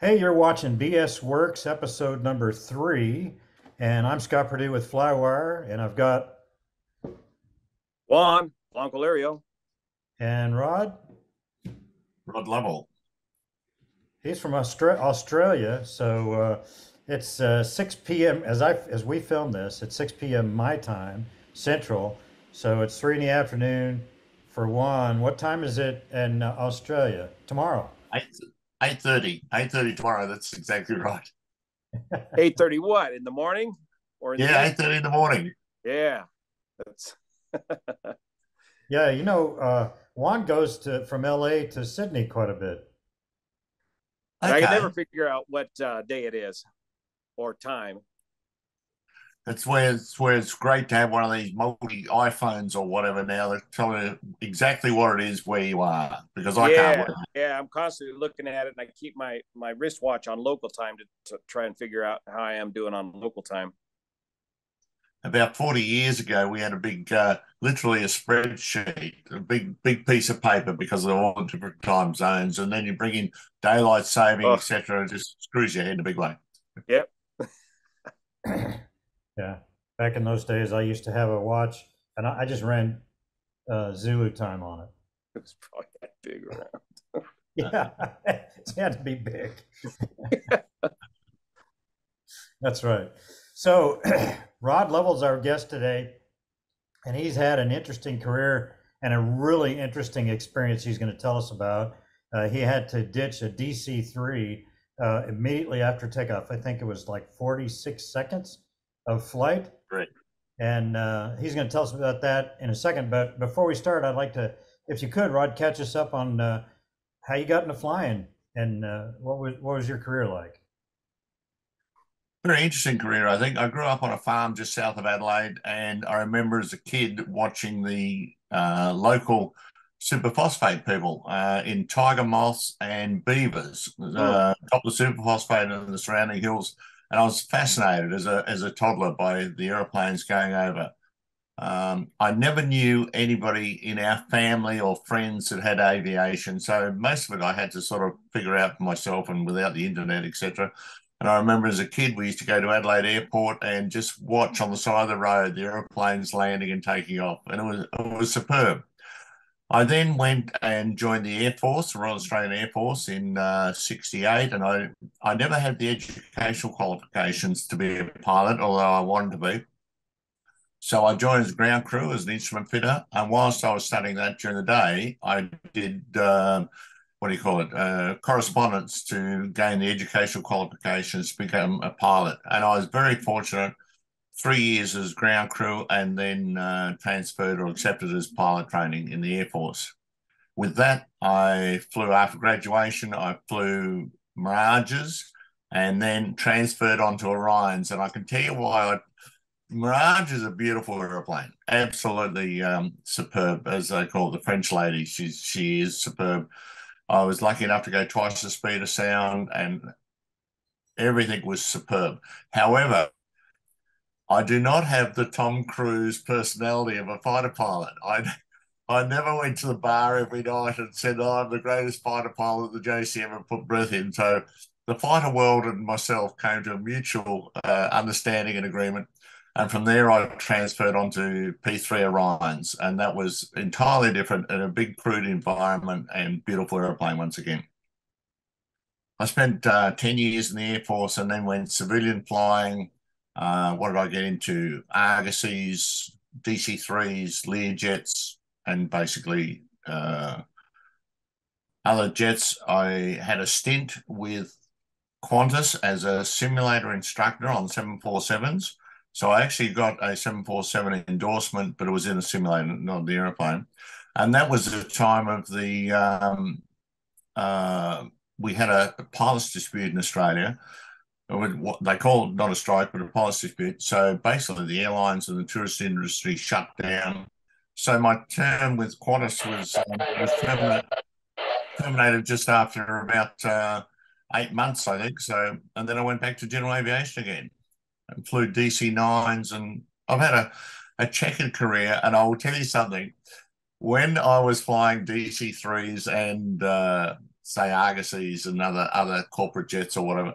Hey, you're watching BS Works, episode number 3, and I'm Scott Perdue with Flywire, and I've got Juan Colerio. And Rod Lovell. He's from Australia, so it's 6 p.m. as we film this. It's 6 p.m. my time, Central, so it's 3 in the afternoon for Juan. What time is it in Australia tomorrow? 8:30 tomorrow. That's exactly right. 8:30 what, in the morning? Or in yeah, 8:30 in the morning. Yeah, that's... Yeah, you know, Juan goes from LA to Sydney quite a bit. Okay. I can never figure out what day it is or time. That's where it's great to have one of these multi iPhones or whatever now that tell you exactly what it is where you are, because I can't. Yeah, I'm constantly looking at it, and I keep my wristwatch on local time to try and figure out how I am doing on local time. About 40 years ago, we had a big, literally a spreadsheet, a big piece of paper because of all the different time zones. And then you bring in daylight saving, et cetera, and it just screws your head in a big way. Yep. Yeah. Back in those days, I used to have a watch, and I just ran Zulu time on it. It was probably that big around. Yeah. It had to be big. That's right. So Rod Lovell's our guest today, and he's had an interesting career and a really interesting experience he's going to tell us about. He had to ditch a DC-3 immediately after takeoff. I think it was like 46 seconds of flight. Right. And he's going to tell us about that in a second. But before we start, I'd like to, if you could, Rod, catch us up on how you got into flying and what was your career like? Very interesting career, I think. I grew up on a farm just south of Adelaide, and I remember as a kid watching the local superphosphate people in tiger moths and beavers, top of the superphosphate and the surrounding hills. And I was fascinated as a toddler by the aeroplanes going over. I never knew anybody in our family or friends that had aviation, so most of it I had to sort of figure out for myself and without the internet, etc. And I remember as a kid, we used to go to Adelaide Airport and just watch on the side of the road the airplanes landing and taking off. And it was superb. I then went and joined the Air Force, the Royal Australian Air Force in 68. And I never had the educational qualifications to be a pilot, although I wanted to be. So I joined as a ground crew, as an instrument fitter. And whilst I was studying that during the day, I did... correspondence to gain the educational qualifications to become a pilot. And I was very fortunate, 3 years as ground crew and then transferred or accepted as pilot training in the Air Force. With that, I flew after graduation, I flew Mirages and then transferred onto Orions. And I can tell you why Mirage is a beautiful airplane, absolutely superb, as they call it, the French lady. She is superb. I was lucky enough to go twice the speed of sound, and everything was superb. However, I do not have the Tom Cruise personality of a fighter pilot. I never went to the bar every night and said, oh, I'm the greatest fighter pilot the JC ever put breath in. So the fighter world and myself came to a mutual understanding and agreement. And from there, I transferred onto P-3 Orions, and that was entirely different in a big crude environment and beautiful airplane once again. I spent 10 years in the Air Force and then went civilian flying. What did I get into? Argosies, DC-3s, Learjets, and basically other jets. I had a stint with Qantas as a simulator instructor on 747s. So I actually got a 747 endorsement, but it was in a simulator, not the airplane. And that was the time of the, we had a pilots dispute in Australia. What they call it, not a strike, but a pilots dispute. So basically the airlines and the tourist industry shut down. So my term with Qantas was terminated just after about 8 months, I think. So, and then I went back to general aviation again. And flew DC-9s, and I've had a checkered career. And I will tell you something, when I was flying DC-3s and say, Argosies and other corporate jets or whatever.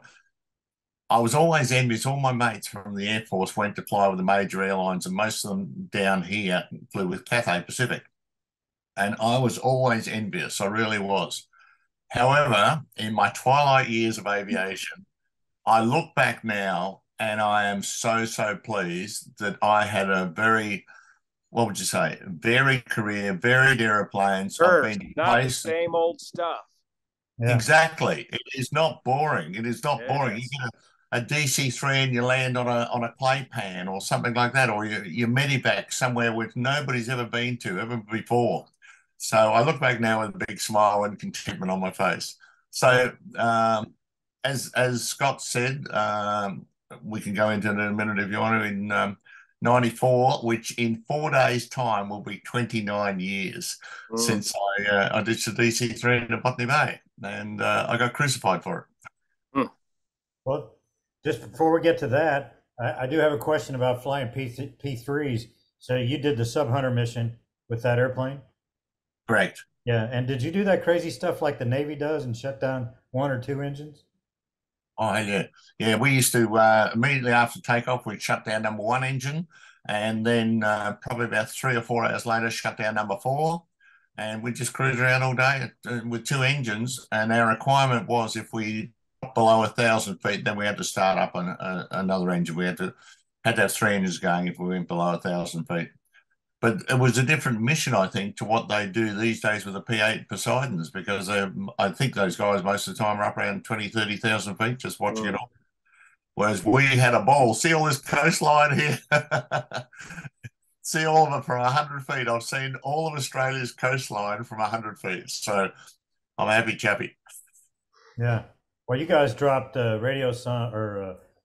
I was always envious. All my mates from the Air Force went to fly with the major airlines, and most of them down here flew with Cathay Pacific. And I was always envious. I really was. However, in my twilight years of aviation, I look back now and I am so, so pleased that I had a very, what would you say, varied career, varied airplanes. Sure, not the same old stuff. Yeah. Exactly. It is not boring. It is not boring. You get a DC-3 and you land on a playpan or something like that, or you medevac somewhere which nobody's ever been to ever before. So I look back now with a big smile and contentment on my face. So as Scott said, we can go into it in a minute if you want to, in 94, which in 4 days' time will be 29 years since I ditched the DC-3 in Botany Bay, and I got crucified for it. Mm. Well, just before we get to that, I do have a question about flying P3s. So you did the sub-hunter mission with that airplane? Correct. Yeah, and did you do that crazy stuff like the Navy does and shut down 1 or 2 engines? Oh, yeah. Yeah, we used to, immediately after takeoff, we'd shut down number 1 engine, and then probably about 3 or 4 hours later, shut down number 4. And we just cruise around all day with 2 engines, and our requirement was if we below 1,000 feet, then we had to start up another engine. We had to have 3 engines going if we went below 1,000 feet. But it was a different mission, I think, to what they do these days with the P8 Poseidons, because I think those guys most of the time are up around 20, 30,000 feet just watching it all. Whereas we had a ball. See all this coastline here? See all of it from 100 feet. I've seen all of Australia's coastline from 100 feet. So I'm happy chappy. Yeah. Well, you guys dropped radio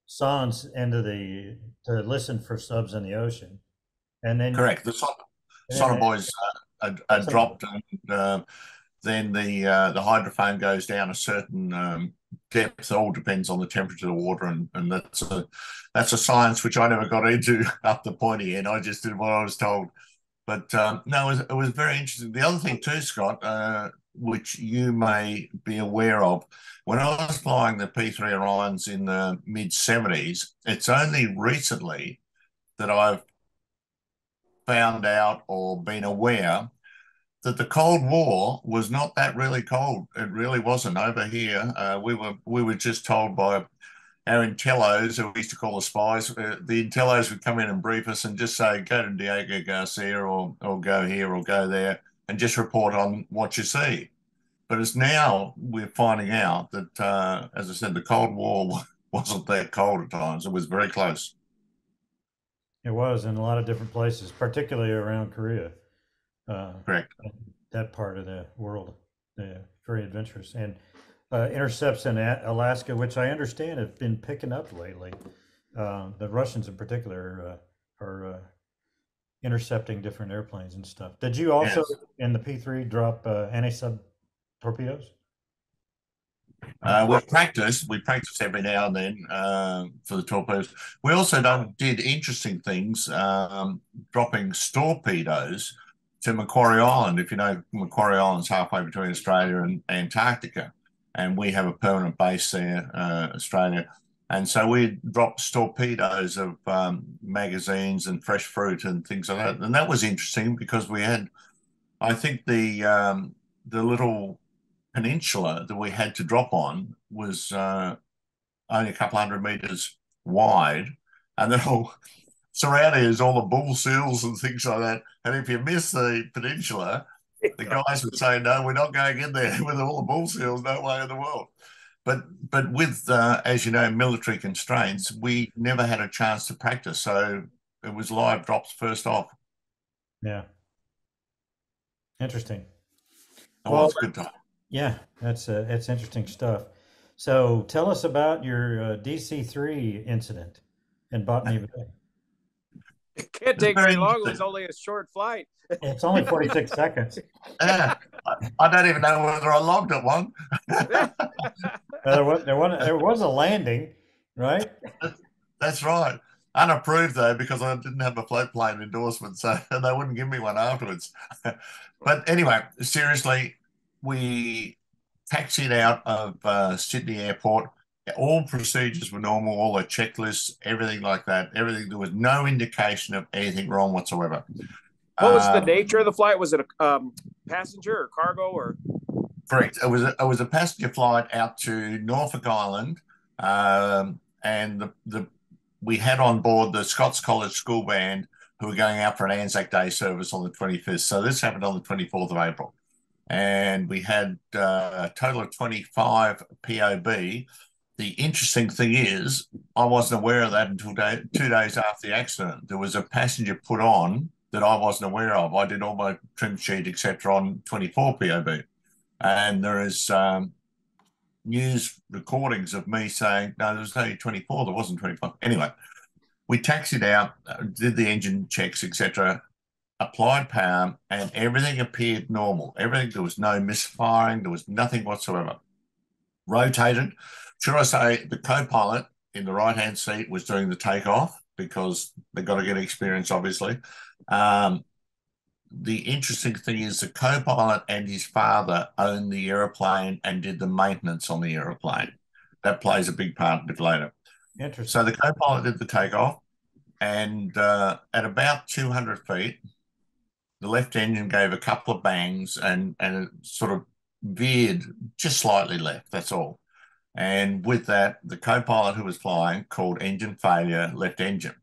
sons into to listen for subs in the ocean, and then correct the sonar boys are dropped, and then the hydrophone goes down a certain depth. It all depends on the temperature of the water, and that's a science which I never got into up the pointy end. I just did what I was told. But no, it was very interesting. The other thing too, Scott, which you may be aware of, when I was flying the P3 Orions in the mid-70s, it's only recently that I've found out or been aware that the Cold War was not that really cold. It really wasn't over here. We were just told by our intellos, who we used to call the spies. The intellos would come in and brief us and just say, go to Diego Garcia or go here or go there, and just report on what you see. But it's now we're finding out that, as I said, the Cold War wasn't that cold at times. It was very close. It was in a lot of different places, particularly around Korea. Correct. That part of the world, yeah, very adventurous. And intercepts in Alaska, which I understand have been picking up lately. The Russians in particular are intercepting different airplanes and stuff. Did you also in the P3 drop anti-sub torpedoes? We practiced every now and then for the torpedoes. We also did interesting things, dropping storpedoes to Macquarie Island. If you know, Macquarie Island's halfway between Australia and Antarctica, and we have a permanent base there, Australia. And so we dropped torpedoes of magazines and fresh fruit and things like that. And that was interesting because we had, I think the little peninsula that we had to drop on was only a couple hundred meters wide. And then all surrounding is all the bull seals and things like that. And if you miss the peninsula, the guys would say, no, we're not going in there with all the bull seals, no way in the world. But with, as you know, military constraints, we never had a chance to practice. So it was live drops first off. Yeah. Interesting. Oh, well, it's a good time. Yeah, that's interesting stuff. So tell us about your DC-3 incident in Botany Bay. It can't take very long. It was only a short flight. It's only 46 seconds. Yeah, I don't even know whether I logged at one. There was a landing, right? That's right. Unapproved, though, because I didn't have a float plane endorsement, so they wouldn't give me one afterwards. But anyway, seriously, we taxied out of Sydney Airport. All procedures were normal, all the checklists, everything like that. Everything, there was no indication of anything wrong whatsoever. What was the nature of the flight? Was it a passenger or cargo or? Correct. It was a passenger flight out to Norfolk Island, and we had on board the Scots College School Band, who were going out for an Anzac Day service on the 25th. So this happened on the 24th of April, and we had a total of 25 POB. The interesting thing is, I wasn't aware of that until 2 days after the accident. There was a passenger put on that I wasn't aware of. I did all my trim sheet, etc., on 24 POB. And there is news recordings of me saying, no, there was only 24, there wasn't 25. Anyway, we taxied out, did the engine checks, etc., applied power, and everything appeared normal. Everything, there was no misfiring, there was nothing whatsoever. Rotated. Should I say the co-pilot in the right-hand seat was doing the takeoff because they've got to get experience, obviously. The interesting thing is the co-pilot and his father owned the aeroplane and did the maintenance on the aeroplane. That plays a big part a bit later. Interesting. So the co-pilot did the takeoff, and at about 200 feet, the left engine gave a couple of bangs and it sort of veered just slightly left, that's all. And with that, the co-pilot who was flying called engine failure, left engine.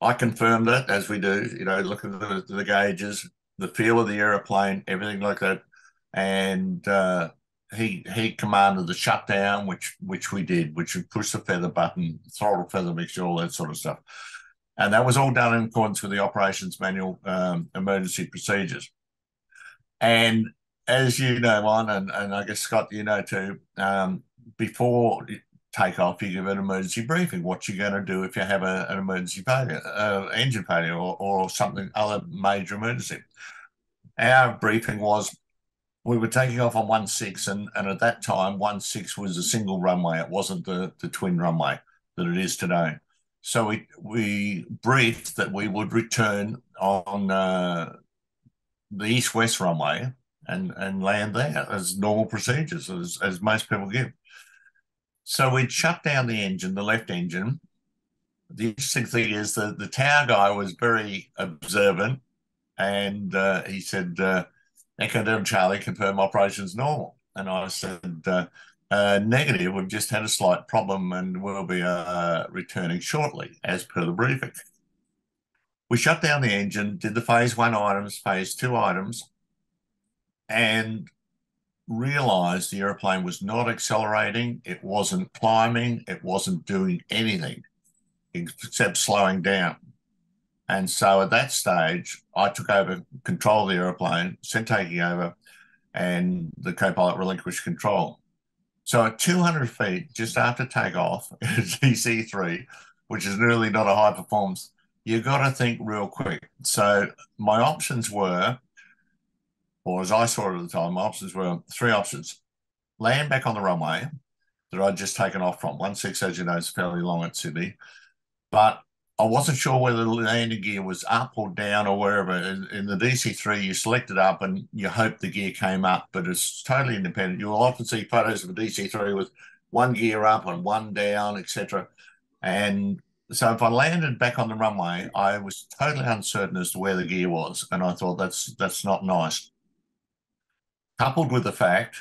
I confirmed it, as we do, you know, look at the gauges, the feel of the aeroplane, everything like that. And he commanded the shutdown, which we did, which would push the feather button, throttle feather mixture, all that sort of stuff. And that was all done in accordance with the operations manual, emergency procedures. And as you know, Juan, and I guess, Scott, you know too, before takeoff, you give an emergency briefing. What you're going to do if you have an emergency failure, engine failure, or something other major emergency. Our briefing was we were taking off on 1-6, and at that time 1-6 was a single runway. It wasn't the twin runway that it is today. So we briefed that we would return on the east-west runway and land there as normal procedures as most people give. So we'd shut down the engine, the left engine. The interesting thing is that the tower guy was very observant, and he said, Echo and Charlie, confirm operations normal. And I said, negative, we've just had a slight problem and we'll be returning shortly as per the briefing. We shut down the engine, did the phase one items, phase two items, and realized the airplane was not accelerating, it wasn't climbing, it wasn't doing anything except slowing down. And so at that stage, I took over control of the airplane, sent taking over, and the co-pilot relinquished control. So at 200 feet, just after takeoff, DC-3, which is really not a high performance, you've got to think real quick. So my options were, or as I saw it at the time, my options were three options. Land back on the runway that I'd just taken off from. 1-6, as you know, is fairly long at Sydney. But I wasn't sure whether the landing gear was up or down or wherever. In the DC-3, you select it up and you hope the gear came up, but it's totally independent. You'll often see photos of a DC-3 with one gear up and one down, etc. And so if I landed back on the runway, I was totally uncertain as to where the gear was. And I thought, that's not nice. Coupled with the fact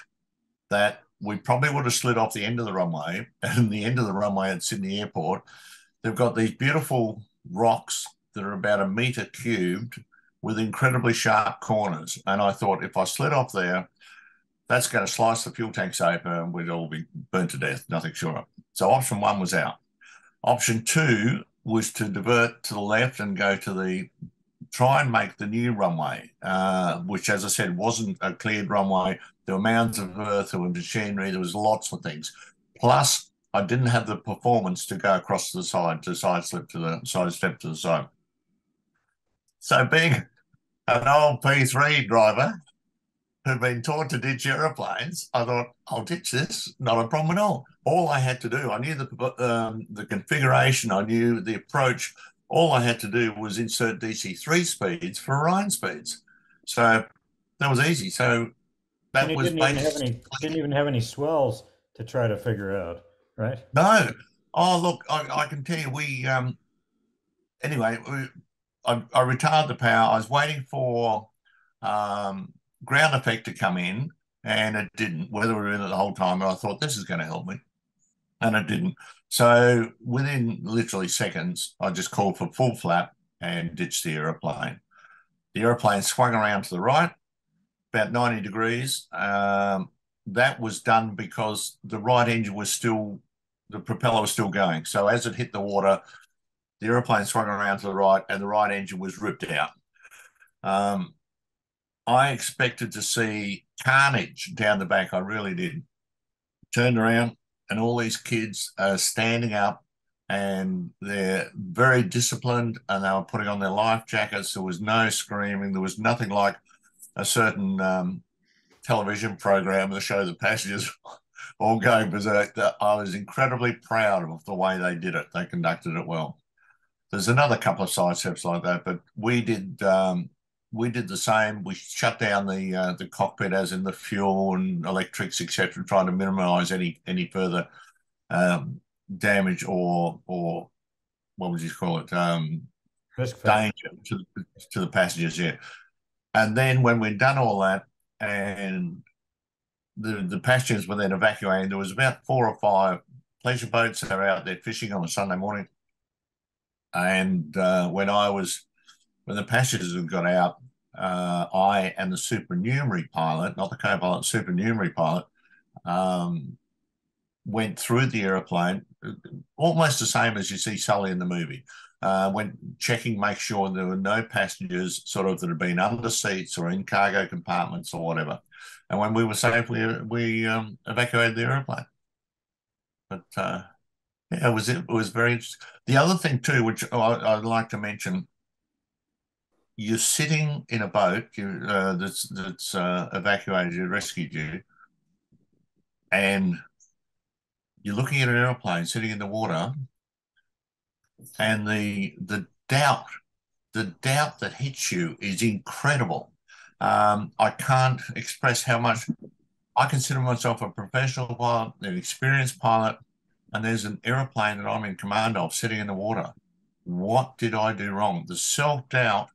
that we probably would have slid off the end of the runway, and the end of the runway at Sydney Airport, they've got these beautiful rocks that are about 1 meter cubed with incredibly sharp corners. And I thought, if I slid off there, that's going to slice the fuel tanks open and we'd all be burnt to death, nothing sure. So option one was out. Option two was to divert to the left and go to the try and make the new runway, which, as I said, wasn't a cleared runway. There were mounds of earth, there were machinery, there was lots of things. Plus, I didn't have the performance to go across to the side, to sidestep to the side. So being an old P3 driver who'd been taught to ditch aeroplanes, I thought, I'll ditch this, not a problem at all. All I had to do, I knew the configuration, I knew the approach. All I had to do was insert DC-3 speeds for Orion speeds. So that was easy. So that was basically... didn't even have any swells to try to figure out, right? No. Oh, look, I can tell you, we... anyway, I retired the power. I was waiting for ground effect to come in, and it didn't, whether we were in it the whole time, and I thought, this is going to help me, and it didn't. So within literally seconds, I just called for full flap and ditched the aeroplane. The aeroplane swung around to the right, about 90 degrees. That was done because the right engine was still, the propeller was still going. So as it hit the water, the aeroplane swung around to the right and the right engine was ripped out. I expected to see carnage down the back. I really did. Turned around and all these kids are standing up and they're very disciplined and they were putting on their life jackets. There was no screaming. There was nothing like a certain television program that showed the passengers all going berserk. I was incredibly proud of the way they did it. They conducted it well. There's another couple of side steps like that, but we did the same. We shut down the cockpit, as in the fuel and electrics, etc., trying to minimise any further damage or what would you call it, danger to the passengers. Yeah, and then when we'd done all that, and the passengers were then evacuating, there was about 4 or 5 pleasure boats that were out there fishing on a Sunday morning. And when the passengers had got out, I and the supernumerary pilot, not the co-pilot, supernumerary pilot, went through the aeroplane, almost the same as you see Sully in the movie, went checking, make sure there were no passengers sort of that had been under seats or in cargo compartments or whatever. And when we were safe, we evacuated the aeroplane. But... It was very interesting. The other thing too, which I'd like to mention, you're sitting in a boat that's evacuated you, rescued you, and you're looking at an aeroplane sitting in the water, and the doubt that hits you is incredible. I can't express how much. I consider myself a professional pilot, an experienced pilot, and there's an aeroplane that I'm in command of sitting in the water. What did I do wrong? The self-doubt,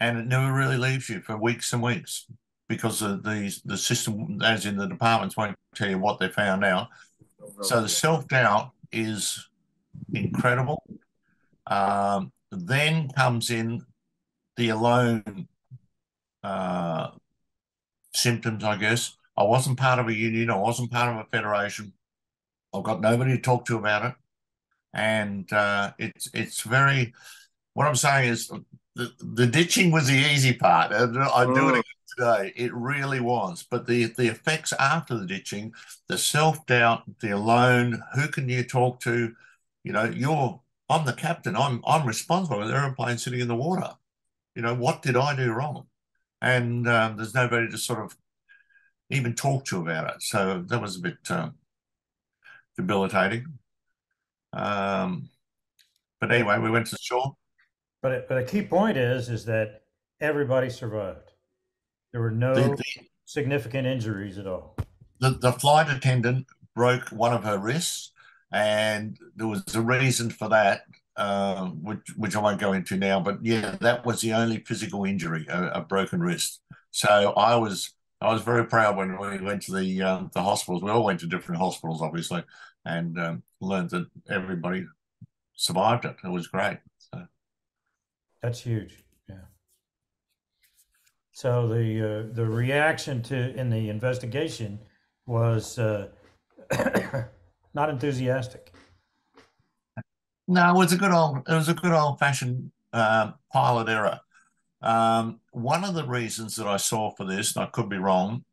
and it never really leaves you for weeks and weeks, because the system, as in the departments, won't tell you what they found out. So the self-doubt is incredible. Then comes in the alone symptoms, I guess. I wasn't part of a union. I wasn't part of a federation. I've got nobody to talk to about it, and it's very. What I'm saying is, the ditching was the easy part. I'd do it again today. It really was. But the effects after the ditching, the self doubt, the alone. Who can you talk to? You know, I'm the captain. I'm responsible for the airplane sitting in the water. You know, what did I do wrong? And there's nobody to sort of even talk to about it. So that was a bit. Debilitating, but anyway, we went to the shore. But a key point is that everybody survived. There were no significant injuries at all. The flight attendant broke one of her wrists, and there was a reason for that, which I won't go into now. But yeah, that was the only physical injury, a broken wrist. So I was very proud when we went to the hospitals. We all went to different hospitals, obviously, and learned that everybody survived it. It was great. So. That's huge. Yeah. So the reaction in the investigation was not enthusiastic. No, it was a good old fashioned pilot error. One of the reasons that I saw for this, and I could be wrong,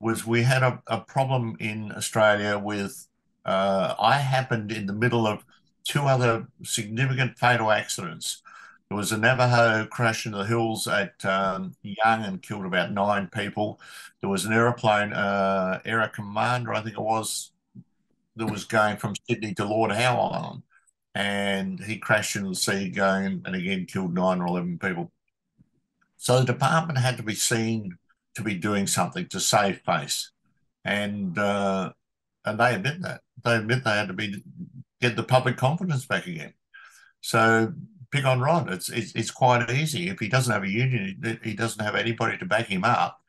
was we had a problem in Australia with, I happened in the middle of 2 other significant fatal accidents. There was a Navajo crash into the hills at Young and killed about 9 people. There was an aeroplane, Air Commander, I think it was, that was going from Sydney to Lord Howe Island, and he crashed into the sea going and again killed 9 or 11 people. So the department had to be seen to be doing something to save face. And they admit that. They admit they had to get the public confidence back again. So pick on Rod. It's quite easy. If he doesn't have a union, he doesn't have anybody to back him up,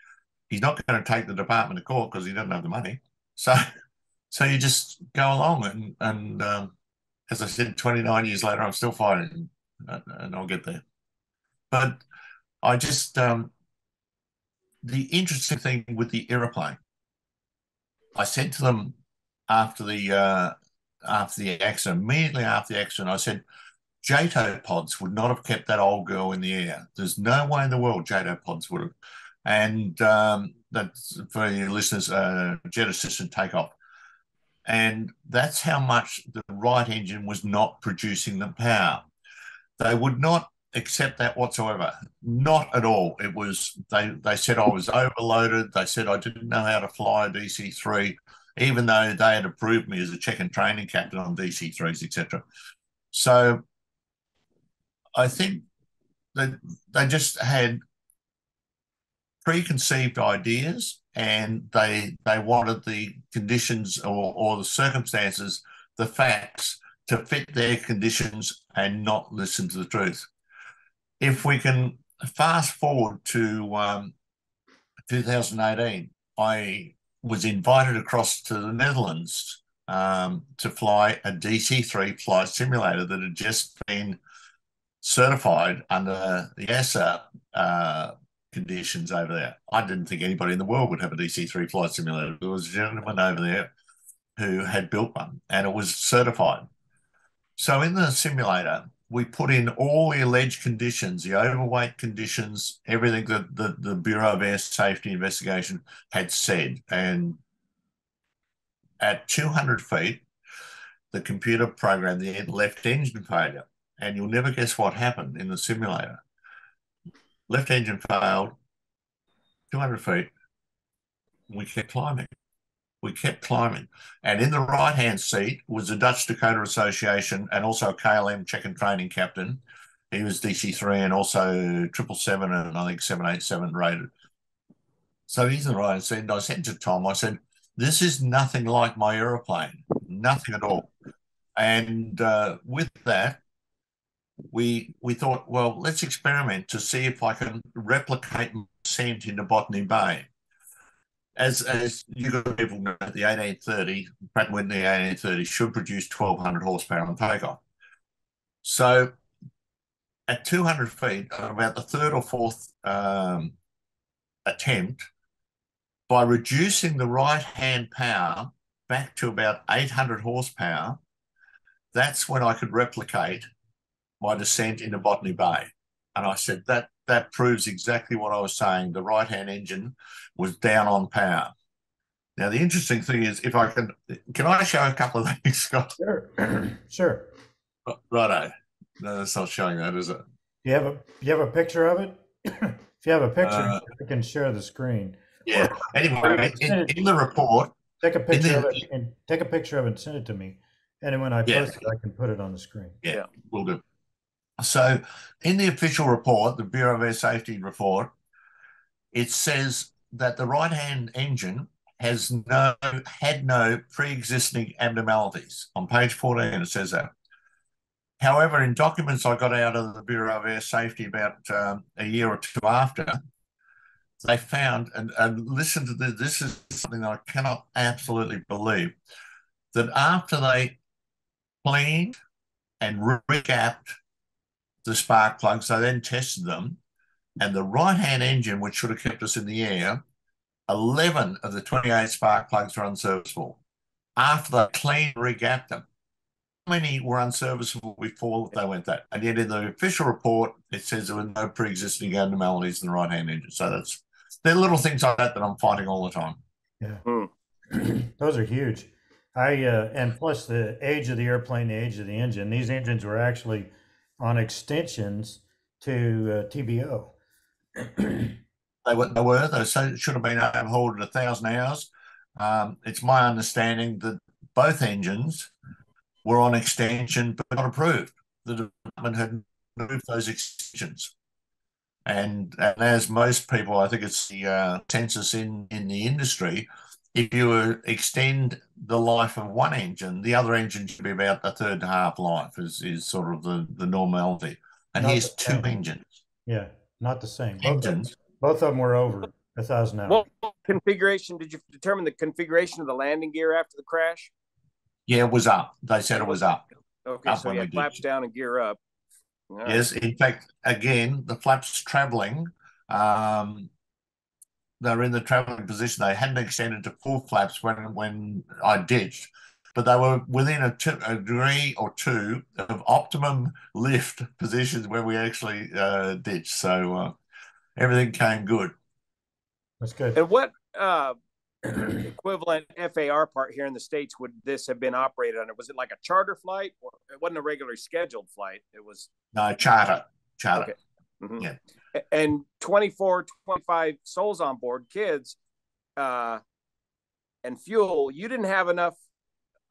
he's not going to take the department to court because he doesn't have the money. So you just go along. And as I said, 29 years later, I'm still fighting, and I'll get there. But I just... the interesting thing with the aeroplane, I said to them immediately after the accident, I said, JATO pods would not have kept that old girl in the air. There's no way in the world JATO pods would have. And that's for your listeners, jet assisted takeoff. And that's how much the Wright engine was not producing the power. They would not accept that whatsoever. Not at all. It was, they said I was overloaded. They said I didn't know how to fly a DC-3, even though they had approved me as a check and training captain on DC-3s, etc. So I think that they just had preconceived ideas, and they wanted the conditions or the circumstances, the facts, to fit their conditions and not listen to the truth. If we can fast forward to 2018, I was invited across to the Netherlands to fly a DC-3 flight simulator that had just been certified under the EASA conditions over there. I didn't think anybody in the world would have a DC-3 flight simulator. There was a gentleman over there who had built one, and it was certified. So in the simulator, we put in all the alleged conditions, the overweight conditions, everything that the Bureau of Air Safety Investigation had said. And at 200 feet, the computer programmed the left engine failure. And you'll never guess what happened in the simulator. Left engine failed, 200 feet. We kept climbing. We kept climbing. And in the right-hand seat was the Dutch Dakota Association and also a KLM check and training captain. He was DC-3 and also 777 and I think 787 rated. So he's in the right-hand seat. And I said to Tom, I said, this is nothing like my aeroplane, nothing at all. And with that, we thought, well, let's experiment to see if I can replicate my descent into Botany Bay. As you people know, the 1830, Pratt & Whitney 1830 should produce 1,200 horsepower on takeoff. So at 200 feet, about the third or fourth attempt, by reducing the right-hand power back to about 800 horsepower, that's when I could replicate my descent into Botany Bay. And I said that proves exactly what I was saying. The right-hand engine was down on power. Now, the interesting thing is, if I can I show a couple of things, Scott? Sure, sure. Righto. No, that's not showing that, is it? You have a picture of it? If you have a picture, I can share the screen. Yeah. Or, anyway, in the report, take a picture of it and send it to me, and when I post it, I can put it on the screen. Yeah, we'll do. So in the official report, the Bureau of Air Safety report, it says that the right-hand engine had no pre-existing abnormalities. On page 14, it says that. However, in documents I got out of the Bureau of Air Safety about a year or two after, they found, and listen to this, this is something that I cannot absolutely believe, that after they cleaned and recapped the spark plugs, they then tested them, and the right-hand engine, which should have kept us in the air, 11 of the 28 spark plugs were unserviceable after they cleaned and regapped them. How many were unserviceable before they went that? And yet in the official report, it says there were no pre-existing abnormalities in the right-hand engine. So they're little things like that that I'm fighting all the time. Yeah, Those are huge. And plus the age of the airplane, the age of the engine. These engines were actually on extensions to TBO. They should have been overhauled at 1,000 hours. It's my understanding that both engines were on extension but not approved. The department had moved those extensions. And as most people, I think it's the consensus in the industry, if you extend the life of one engine, the other engine should be about the third and a half life is sort of the normality. And here's two engines. Yeah, not the same. Both of them were over 1,000 hours. What configuration, did you determine the configuration of the landing gear after the crash? Yeah, it was up. They said it was up. Okay, so you flaps down and gear up. Right. Yes, in fact, again, the flaps traveling, they were in the traveling position. They hadn't extended to full flaps when I ditched, but they were within a degree or two of optimum lift positions when we actually ditched. So everything came good. That's good. And what equivalent FAR part here in the States would this have been operated under? Was it like a charter flight? Or it wasn't a regularly scheduled flight. It was... No, charter. Okay. Mm-hmm. Yeah. And 24, 25 souls on board, kids, and fuel, you didn't have enough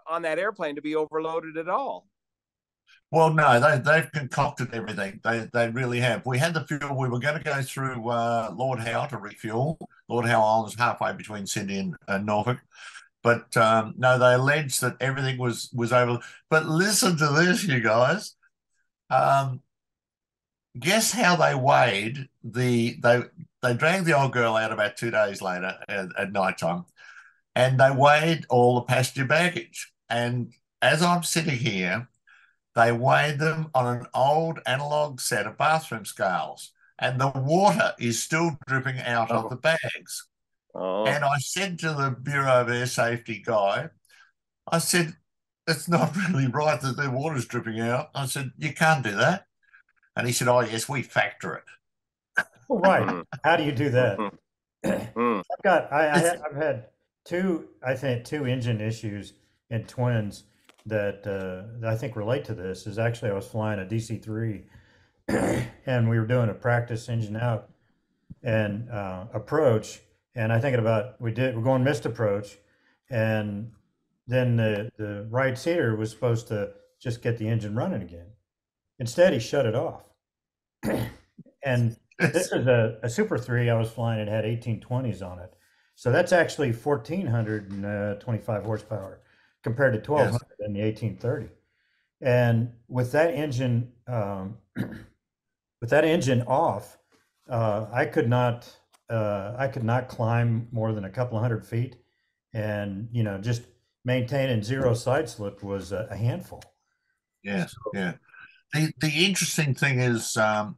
on that airplane to be overloaded at all. Well, no, they've concocted everything. They really have. We had the fuel. We were going to go through Lord Howe to refuel. Lord Howe Island is halfway between Sydney and Norfolk. But no, they alleged that everything was over. But listen to this, you guys. Guess how they weighed they dragged the old girl out about 2 days later at night time, and they weighed all the passenger baggage. And as I'm sitting here, they weighed them on an old analog set of bathroom scales, and the water is still dripping out of the bags. And I said to the Bureau of Air Safety guy, I said, it's not really right that the water's dripping out. I said, you can't do that. And he said, oh, yes, we factor it. Well, right. How do you do that? I've had two engine issues in twins that I think relate to this. Is actually I was flying a DC-3 and we were doing a practice engine out and approach. And I think we're going missed approach. And then the right seater was supposed to just get the engine running again. Instead, he shut it off. And this is a Super 3 I was flying. It had 1820s on it. So that's actually 1,425 horsepower compared to 1,200 in the 1830. And with that engine off, I could not climb more than a couple of 100 feet. And, you know, just maintaining zero side slip was a handful. Yes, so, yeah. The interesting thing is that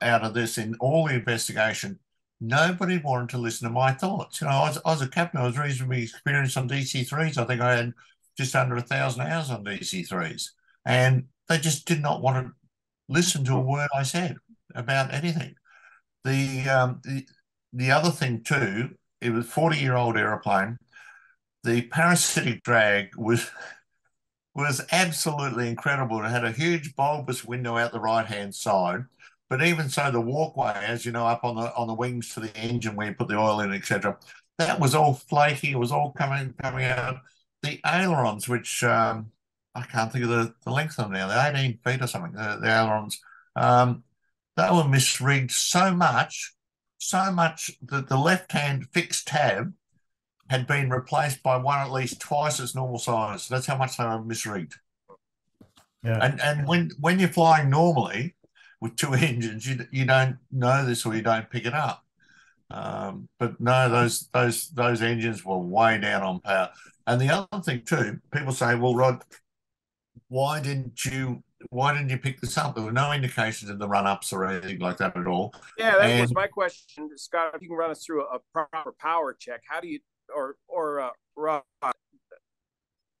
out of this, in all the investigation, nobody wanted to listen to my thoughts. You know, I was a captain. I was reasonably experienced on DC-3s. I think I had just under 1,000 hours on DC-3s. And they just did not want to listen to a word I said about anything. The other thing, too, it was a 40-year-old aeroplane. The parasitic drag was absolutely incredible. It had a huge bulbous window out the right-hand side, but even so, the walkway, as you know, up on the wings to the engine where you put the oil in, etc., that was all flaky. It was all coming out. The ailerons, which I can't think of the length of them now, they're 18 feet or something. The ailerons, they were misrigged so much that the left-hand fixed tab had been replaced by one at least twice its normal size. That's how much they were misrigged. Yeah. And when you're flying normally with two engines, you don't know this or you don't pick it up. But no, those engines were way down on power. And the other thing too, people say, well, Rod, why didn't you pick this up? There were no indications of the run-ups or anything like that at all. Yeah, that was my question, Scott. If you can run us through a proper power check, how do you? Rob,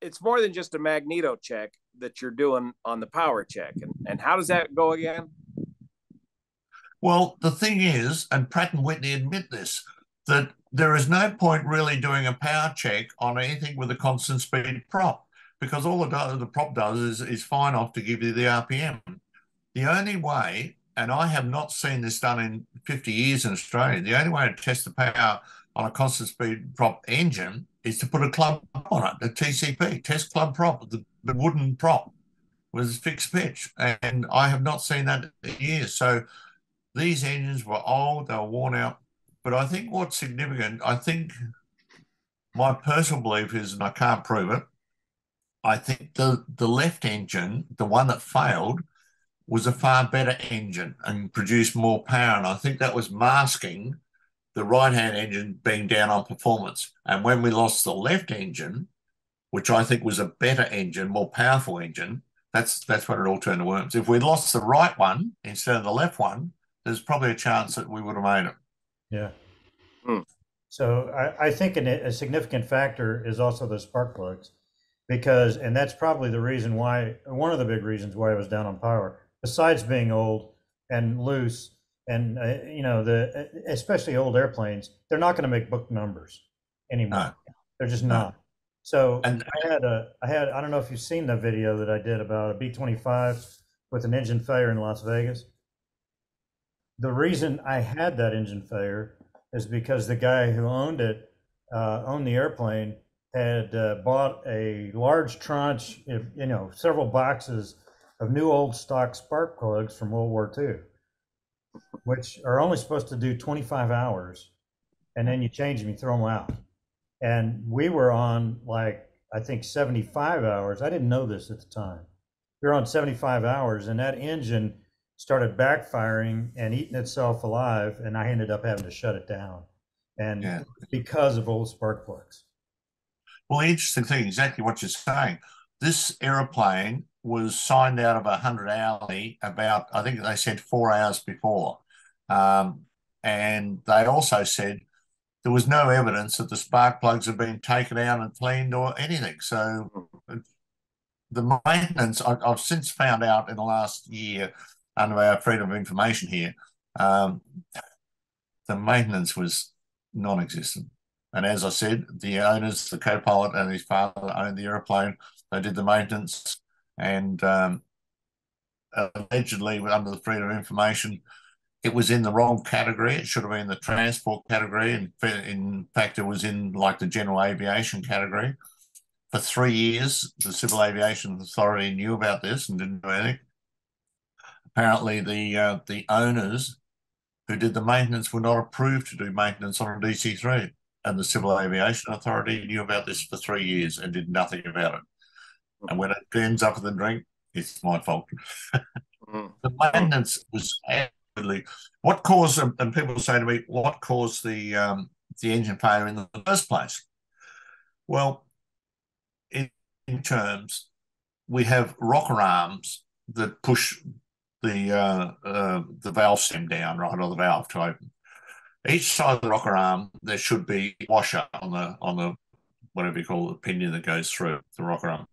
it's more than just a magneto check that you're doing on the power check. And how does that go again? Well, the thing is, and Pratt & Whitney admit this, that there is no point really doing a power check on anything with a constant speed prop, because all the prop does is fine off to give you the RPM. The only way, and I have not seen this done in 50 years in Australia, the only way to test the power on a constant speed prop engine is to put a club on it, a TCP, test club prop, the wooden prop with fixed pitch. And I have not seen that in years. So These engines were old, they were worn out. But I think what's significant, I think my personal belief is, and I can't prove it, I think the left engine, the one that failed, was a far better engine and produced more power. And I think that was masking the right-hand engine being down on performance. And when we lost the left engine, which I think was a better engine, more powerful engine, that's when it all turned to worms. If we'd lost the right one instead of the left one, there's probably a chance that we would have made it. Yeah. Mm. So I think a significant factor is also the spark plugs, because, and that's probably the reason why, one of the big reasons why it was down on power, besides being old and loose and, you know, especially old airplanes, they're not going to make book numbers anymore. No. They're just not. No. So and, I don't know if you've seen the video that I did about a B-25 with an engine failure in Las Vegas. The reason I had that engine failure is because the guy who owned it, owned the airplane, had bought a large tranche, you know, several boxes of new old stock spark plugs from World War II, which are only supposed to do 25 hours, and then you change them, you throw them out. And we were on, like, I think 75 hours. I didn't know this at the time. We were on 75 hours, and that engine started backfiring and eating itself alive, and I ended up having to shut it down, and yeah, because of old spark plugs. Well, interesting thing, exactly what you're saying. This aeroplane was signed out of a 100-hourly about, I think they said 4 hours before. And they also said there was no evidence that the spark plugs had been taken out and cleaned or anything. So the maintenance, I've since found out in the last year under our freedom of information here, the maintenance was non-existent. And as I said, the owners, the co-pilot and his father owned the airplane. They did the maintenance, and allegedly, under the freedom of information, it was in the wrong category. It should have been the transport category. And in fact, it was in like the general aviation category. For 3 years, the Civil Aviation Authority knew about this and didn't do anything. Apparently, the owners who did the maintenance were not approved to do maintenance on a DC-3, and the Civil Aviation Authority knew about this for 3 years and did nothing about it. And when it ends up with a drink, it's my fault. The maintenance was absolutely what caused, and people say to me, what caused the engine failure in the first place? Well, in terms, we have rocker arms that push the valve stem down, right, or the valve to open. Each side of the rocker arm, there should be a washer on the whatever you call the pinion that goes through the rocker arm.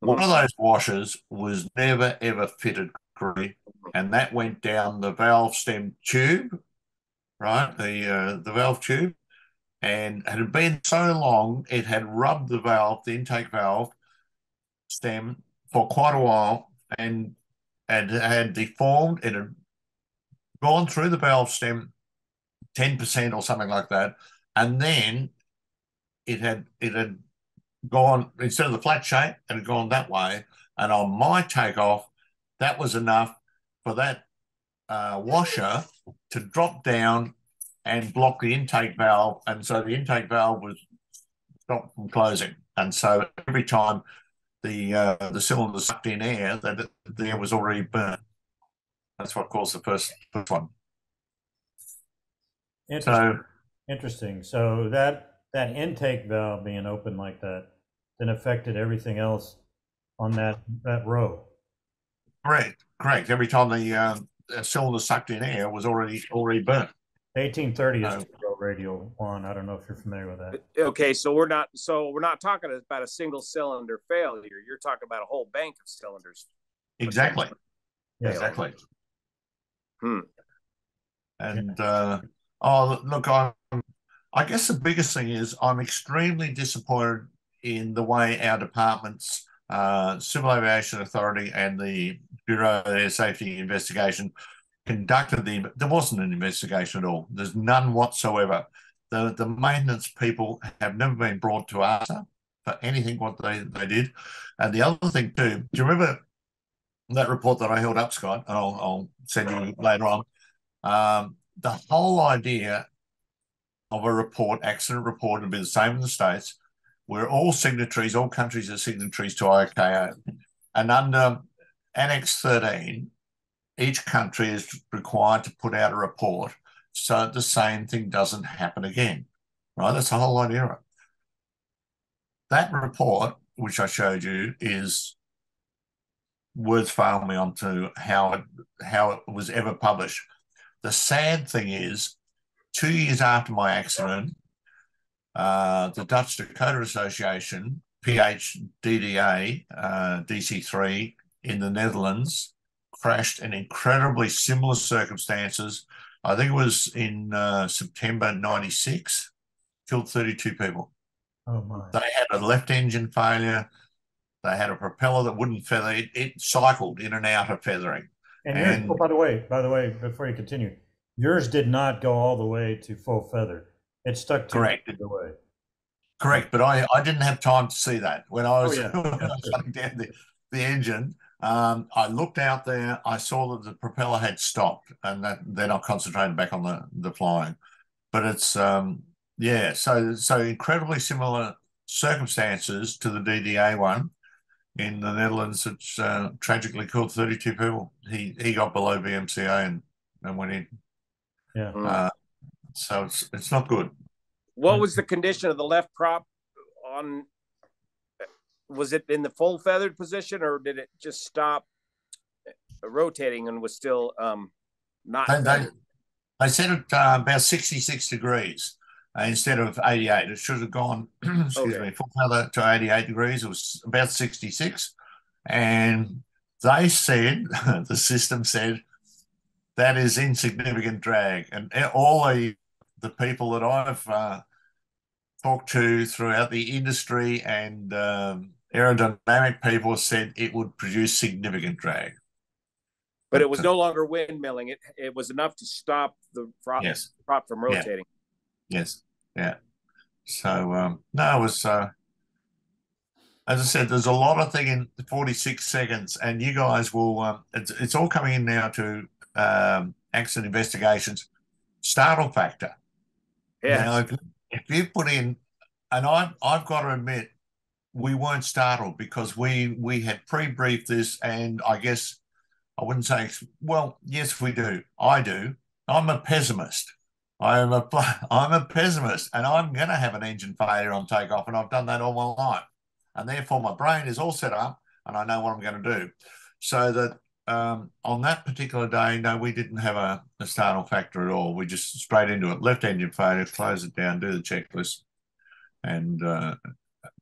One of those washers was never ever fitted correctly, and that went down the valve stem tube, right? The valve tube, and it had been so long it had rubbed the valve, the intake valve stem, for quite a while, and it had deformed. It had gone through the valve stem 10% or something like that, and then it had gone, instead of the flat shape, it had gone that way. And on my takeoff, that was enough for that washer to drop down and block the intake valve, and so the intake valve was stopped from closing. And so every time the cylinder sucked in air, that the air was already burnt. That's what caused the first one. Interesting. So, interesting. So that intake valve being open like that then affected everything else on that row. Correct. Every time the cylinder sucked in air was already burnt. 1830 is radial one. I don't know if you're familiar with that. Okay, so we're not talking about a single cylinder failure. You're talking about a whole bank of cylinders. Exactly. Yeah, exactly. Hmm. And oh, look, I guess the biggest thing is I'm extremely disappointed in the way our departments, Civil Aviation Authority and the Bureau of Air Safety Investigation, conducted the. There wasn't an investigation at all. There's none whatsoever. The maintenance people have never been brought to answer for anything what they did. And the other thing too, do you remember that report that I held up, Scott? And I'll send you later on. The whole idea of a report, accident report, would be the same in the States. We're all signatories, all countries are signatories to ICAO. And under Annex 13, each country is required to put out a report so that the same thing doesn't happen again, right? That's the whole idea of it. That report, which I showed you, is, words fail me on to how it was ever published. The sad thing is, 2 years after my accident, the Dutch Dakota Association, PHDDA, DC-3 in the Netherlands, crashed in incredibly similar circumstances. I think it was in September 96, killed 32 people. Oh my. They had a left engine failure. They had a propeller that wouldn't feather. It cycled in and out of feathering. And yours, oh, by the way, before you continue, yours did not go all the way to full feather. It stuck to the way. Correct, but I didn't have time to see that. When I was shutting down the engine, I looked out there, I saw that the propeller had stopped, and then I concentrated back on the flying. But it's, yeah, so incredibly similar circumstances to the DDA one in the Netherlands, which tragically killed 32 people. He got below VMCA and went in. Yeah. So it's not good. What was the condition of the left prop on? Was it in the full feathered position, or did it just stop rotating and was still not? They said it about 66 degrees instead of 88. It should have gone, excuse me, full feather to 88 degrees. It was about 66. And they said, the system said, that is insignificant drag. And all the people that I've talked to throughout the industry and aerodynamic people said it would produce significant drag. But it was no longer windmilling. It was enough to stop the prop, prop from rotating. Yeah. Yes, yeah. So, no, it was, as I said, there's a lot of thing in 46 seconds, and you guys will, it's all coming in now to accident investigations, startle factor. Yeah. If you put in, and I've got to admit, we weren't startled because we had pre-briefed this, and I guess I wouldn't say, well, yes, we do. I do. I'm a pessimist. I'm a pessimist, and I'm going to have an engine failure on takeoff, and I've done that all my life. And therefore, my brain is all set up, and I know what I'm going to do. So that on that particular day, no, we didn't have a startle factor at all. We just straight into it. Left engine failure, close it down, do the checklist. And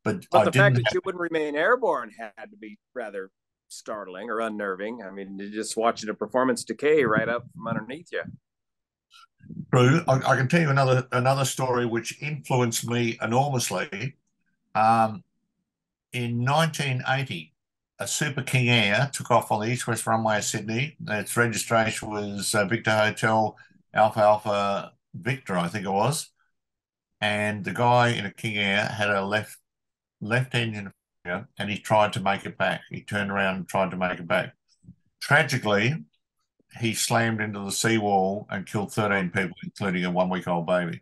but the fact that you wouldn't remain airborne had to be rather startling or unnerving. I mean, you're just watching a performance decay right up from underneath you. True. I can tell you another story which influenced me enormously. In 1980, a Super King Air took off on the east-west runway of Sydney. Its registration was Victor Hotel Alpha Alpha Victor, I think it was. And the guy in a King Air had a left engine failure, and he tried to make it back. He turned around and tried to make it back. Tragically, he slammed into the seawall and killed 13 people, including a one-week-old baby.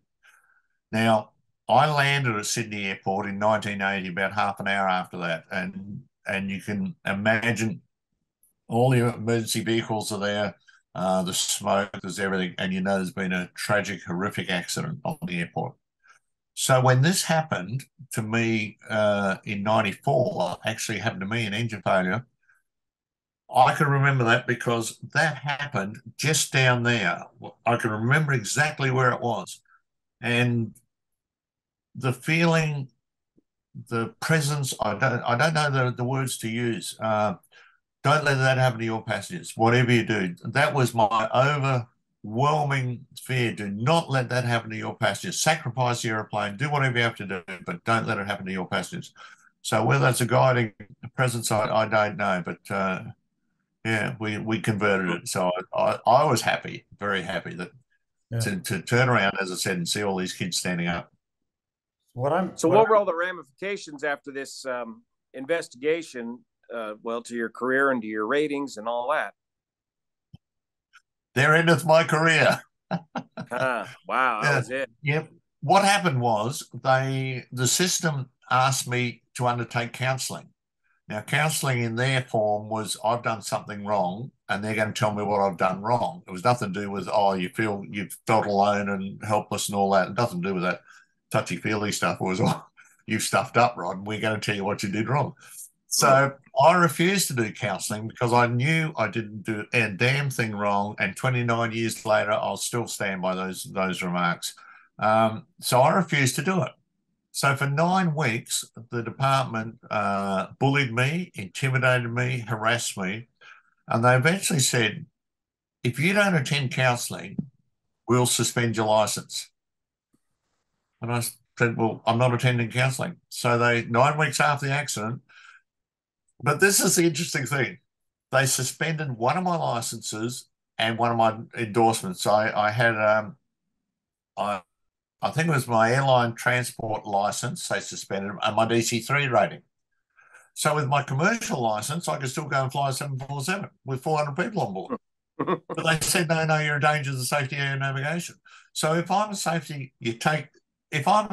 Now, I landed at Sydney Airport in 1980, about half an hour after that, and you can imagine all the emergency vehicles are there, the smoke, there's everything, and you know there's been a tragic, horrific accident on the airport. So when this happened to me in 94, actually happened to me, an engine failure, I can remember that because that happened just down there. I can remember exactly where it was. And the feeling, the presence, I don't know the words to use. Don't let that happen to your passengers, whatever you do. That was my overwhelming fear. Do not let that happen to your passengers. Sacrifice the airplane, do whatever you have to do, but don't let it happen to your passengers. So whether that's a guiding presence, I don't know, but yeah, we converted it. So I was happy, very happy that to turn around, as I said, and see all these kids standing up. What were all the ramifications after this investigation, well, to your career and to your ratings and all that? there endeth my career. Wow, that was it. Yep. What happened was the system asked me to undertake counselling. Now, counselling in their form was, I've done something wrong, and they're going to tell me what I've done wrong. It was nothing to do with, oh, you've felt alone and helpless and all that. Nothing to do with that touchy-feely stuff. It was, oh, you've stuffed up, Rod, and we're going to tell you what you did wrong. So I refused to do counselling because I knew I didn't do a damn thing wrong, and 29 years later, I'll still stand by those remarks. So I refused to do it. So for 9 weeks, the department bullied me, intimidated me, harassed me, and they eventually said, if you don't attend counselling, we'll suspend your licence. And I said, well, I'm not attending counselling. So 9 weeks after the accident, but this is the interesting thing, they suspended one of my licences and one of my endorsements. I think it was my airline transport license, they suspended, and my DC-3 rating. So with my commercial license, I could still go and fly a 747 with 400 people on board. But they said, no, you're a danger to the safety of air navigation. So if I'm a safety, if I'm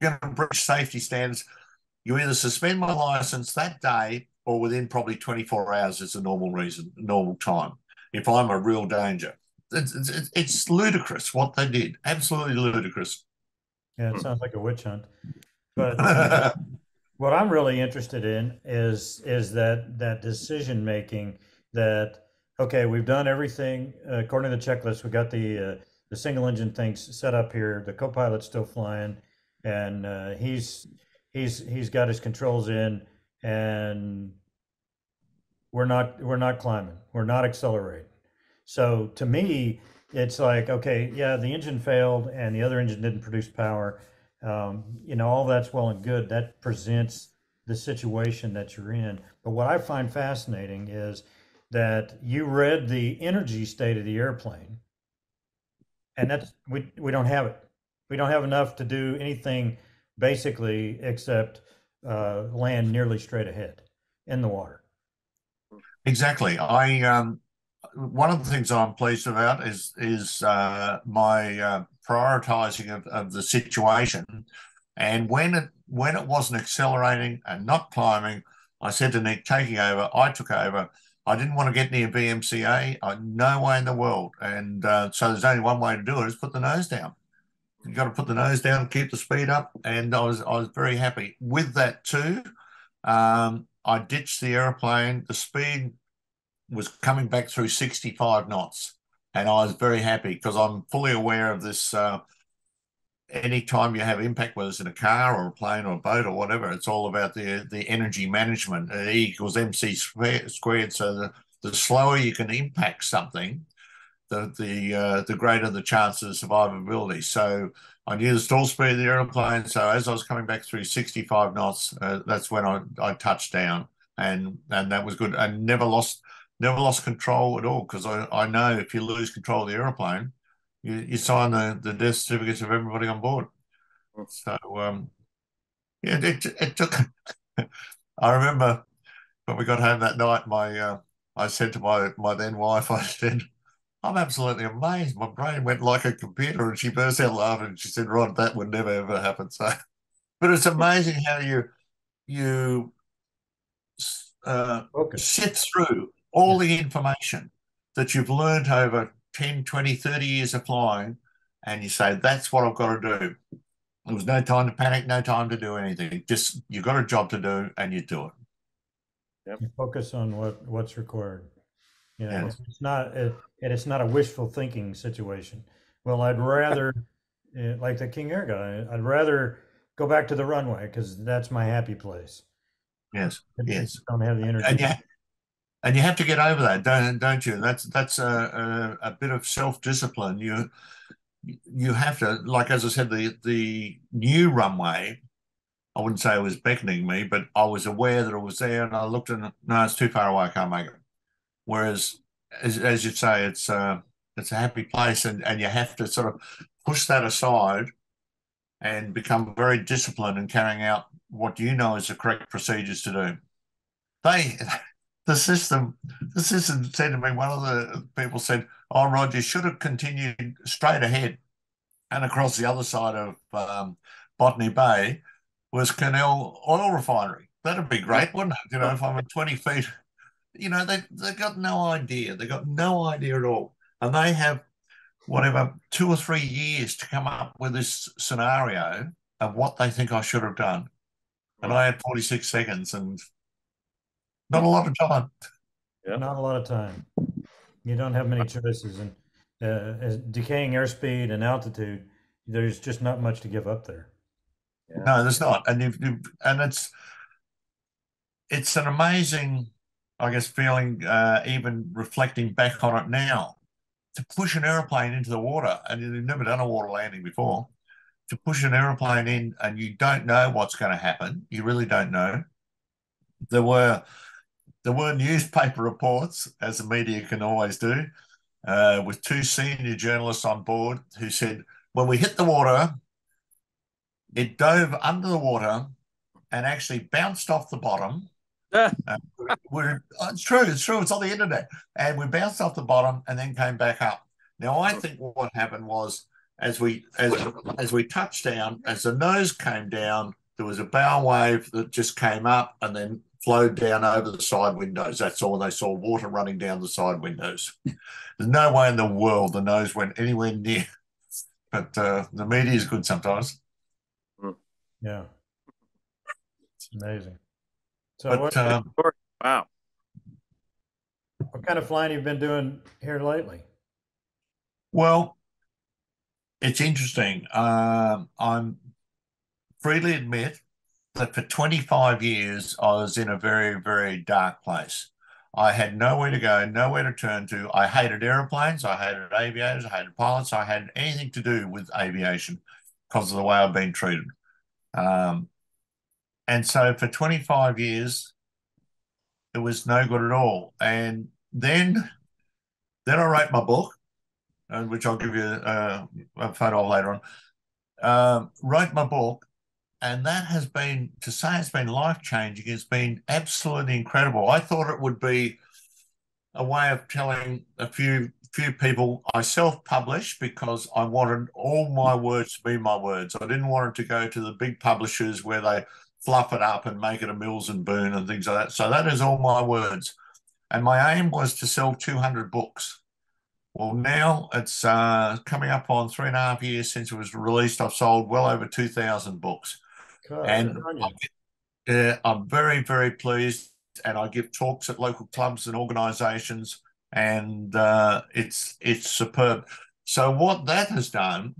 going to breach safety standards, you either suspend my license that day or within probably 24 hours is the normal time, if I'm a real danger. It's ludicrous what they did. Absolutely ludicrous. Yeah, it sounds like a witch hunt. But what I'm really interested in is that decision making. That, okay, we've done everything according to the checklist. We got the single engine things set up here. The co-pilot's still flying, and he's got his controls in, and we're not climbing. We're not accelerating. So to me, it's like, okay, yeah, the engine failed and the other engine didn't produce power. All that's well and good. That presents the situation that you're in. But what I find fascinating is that you read the energy state of the airplane, and that's, we don't have it. We don't have enough to do anything basically except land nearly straight ahead in the water. Exactly. One of the things I'm pleased about is my prioritising of the situation. And when it wasn't accelerating and not climbing, I said to Nick, taking over, I took over. I didn't want to get near VMCA, no way in the world. And so there's only one way to do it, is put the nose down. You've got to put the nose down, keep the speed up. And I was very happy with that too. I ditched the aeroplane. The speed was coming back through 65 knots, and I was very happy because I'm fully aware of this. Anytime you have impact, whether it's in a car or a plane or a boat or whatever, it's all about the energy management. E equals MC squared. So the slower you can impact something, the greater the chances of survivability. So I knew the stall speed of the airplane. So as I was coming back through 65 knots, that's when I touched down, and that was good. I never lost control at all, because I know if you lose control of the aeroplane, you sign the death certificates of everybody on board. So, it took... I remember when we got home that night, I said to my then wife, I said, I'm absolutely amazed. My brain went like a computer, and she burst out laughing. And she said, Rod, that would never, ever happen. So, but it's amazing how you sit through all the information that you've learned over 10, 20, 30 years of flying, and you say, that's what I've got to do. There was no time to panic, no time to do anything. Just, you've got a job to do, and you do it. Yep. You focus on what's required. Yeah. It's not a wishful thinking situation. Well, I'd rather, like the King Air guy, I'd rather go back to the runway because that's my happy place. Yes, yes. I don't have the energy. And you have to get over that, don't you? That's a bit of self-discipline. You have to, like as I said, the new runway, I wouldn't say it was beckoning me, but I was aware that it was there, and I looked and, no, it's too far away, I can't make it. Whereas, as you say, it's a happy place, and you have to sort of push that aside and become very disciplined in carrying out what you know is the correct procedures to do. They The system said to me, one of the people said, "Oh, Rod, you should have continued straight ahead." And across the other side of Botany Bay was Kurnell Oil Refinery. That'd be great, wouldn't it? You know, if I'm at 20 feet, you know, they got no idea. They got no idea at all. And they have, whatever, 2 or 3 years to come up with this scenario of what they think I should have done. And I had 46 seconds and... not a lot of time. Yep. Not a lot of time. You don't have many choices. And as decaying airspeed and altitude, there's just not much to give up there. Yeah. No, there's not. And it's an amazing, I guess, feeling, even reflecting back on it now, to push an airplane into the water. And you've never done a water landing before. To push an airplane in and you don't know what's going to happen. You really don't know. There were newspaper reports, as the media can always do, with 2 senior journalists on board who said, when we hit the water, it dove under the water and actually bounced off the bottom. It's true, it's on the internet. And we bounced off the bottom and then came back up. Now, I think what happened was, as we touched down, as the nose came down, there was a bow wave that just came up and then flowed down over the side windows. That's all. They saw water running down the side windows. There's no way in the world the nose went anywhere near. But the media is good sometimes. Yeah. It's amazing. So but, wow. What kind of flying have you been doing here lately? Well, it's interesting. I'm freely admit that for 25 years, I was in a very, very dark place. I had nowhere to go, nowhere to turn to. I hated airplanes. I hated aviators. I hated pilots. I had anything to do with aviation because of the way I've been treated. And so for 25 years, it was no good at all. And then I wrote my book, which I'll give you a photo of later on. Wrote my book. And that has been, to say it's been life-changing, it's been absolutely incredible. I thought it would be a way of telling a few people. I self-published because I wanted all my words to be my words. I didn't want it to go to the big publishers where they fluff it up and make it a Mills and Boon and things like that. So that is all my words. And my aim was to sell 200 books. Well, now it's coming up on 3.5 years since it was released. I've sold well over 2,000 books. God, and I'm very, very pleased, and I give talks at local clubs and organisations, and it's superb. So what that has done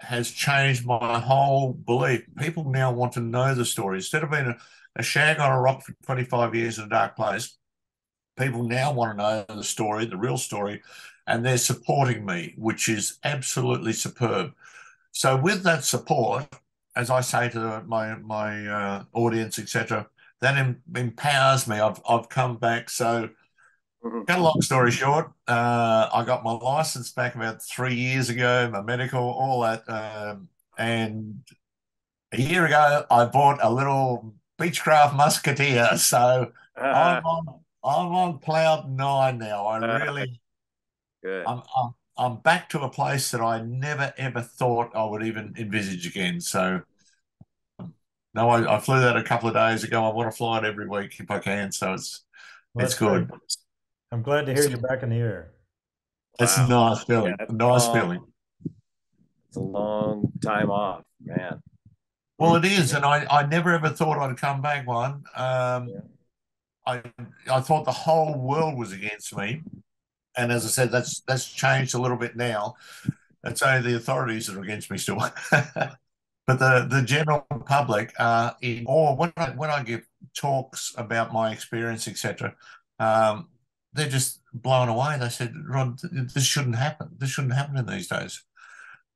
has changed my whole belief. People now want to know the story. Instead of being a shag on a rock for 25 years in a dark place, people now want to know the story, the real story, and they're supporting me, which is absolutely superb. So with that support, as I say to my audience, etc., that empowers me. I've come back. So, cut a long story short, I got my license back about 3 years ago, my medical, all that, and a year ago I bought a little Beechcraft Musketeer. So I'm on cloud 9 now. I really, good. I'm back to a place that I never, ever thought I would even envisage again. So, no, I flew that a couple of days ago. I want to fly it every week if I can. So it's good. Great. I'm glad to hear you're back in the air. It's a nice feeling. Yeah, nice feeling. It's a long time off, man. Well, it is. And I never, ever thought I'd come back one. I thought the whole world was against me. And as I said, that's changed a little bit now. It's only the authorities that are against me still. But the general public are in awe. When I give talks about my experience, etc., they're just blown away. They said, "Rod, this shouldn't happen. This shouldn't happen in these days."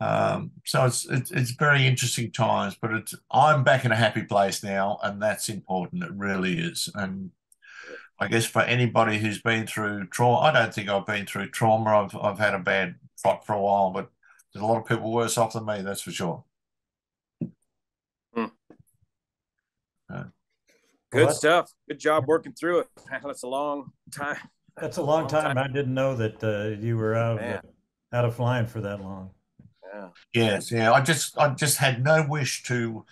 So it's very interesting times, but I'm back in a happy place now, and that's important. It really is. And I guess for anybody who's been through trauma, I don't think I've been through trauma. I've had a bad trot for a while, but there's a lot of people worse off than me, that's for sure. Good stuff. Good job working through it. That's a long time. That's a long time. I didn't know that you were out of flying for that long. Yeah. Yes. Yeah. I just had no wish to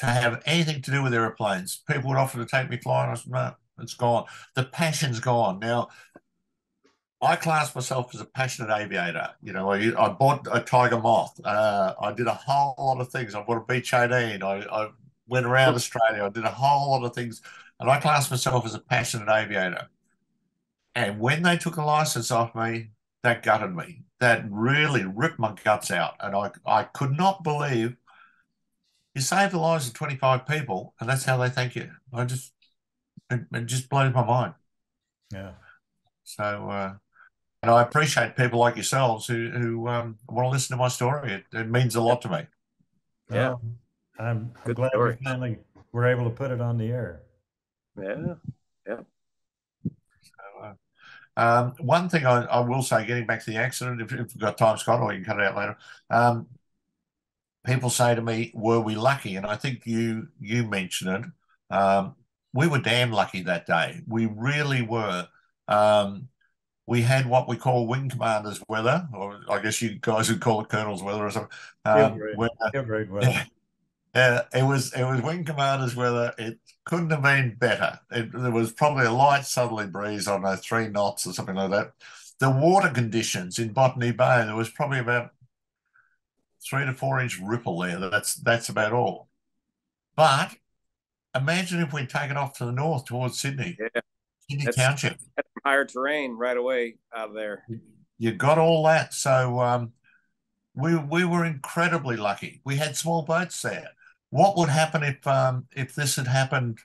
have anything to do with airplanes. People would offer to take me flying. I said, no, it's gone. The passion's gone. Now, I class myself as a passionate aviator. You know, I bought a Tiger Moth. I did a whole lot of things. I bought a Beech 18. I went around Australia. I did a whole lot of things, and I classed myself as a passionate aviator. And when they took a license off me, that gutted me. That really ripped my guts out. And I could not believe you saved the lives of 25 people, and that's how they thank you. It just blows my mind. Yeah. So, and I appreciate people like yourselves who want to listen to my story. It means a lot to me. Yeah. I'm glad we finally were able to put it on the air. Yeah, yeah. So, one thing I will say, getting back to the accident, if you've got time, Scott, or you can cut it out later. People say to me, were we lucky? And I think you mentioned it. We were damn lucky that day. We really were. We had what we call wing commander's weather, or I guess you guys would call it colonel's weather or something. Weather. It was wing commander's weather. It couldn't have been better. There was probably a light southerly breeze, I don't know, 3 knots or something like that. The water conditions in Botany Bay, there was probably about 3 to 4 inch ripple there. That's about all. But imagine if we'd taken off to the north towards Sydney, Sydney Township. That's higher terrain right away out of there. You got all that. So we were incredibly lucky. We had small boats there. What would happen if this had happened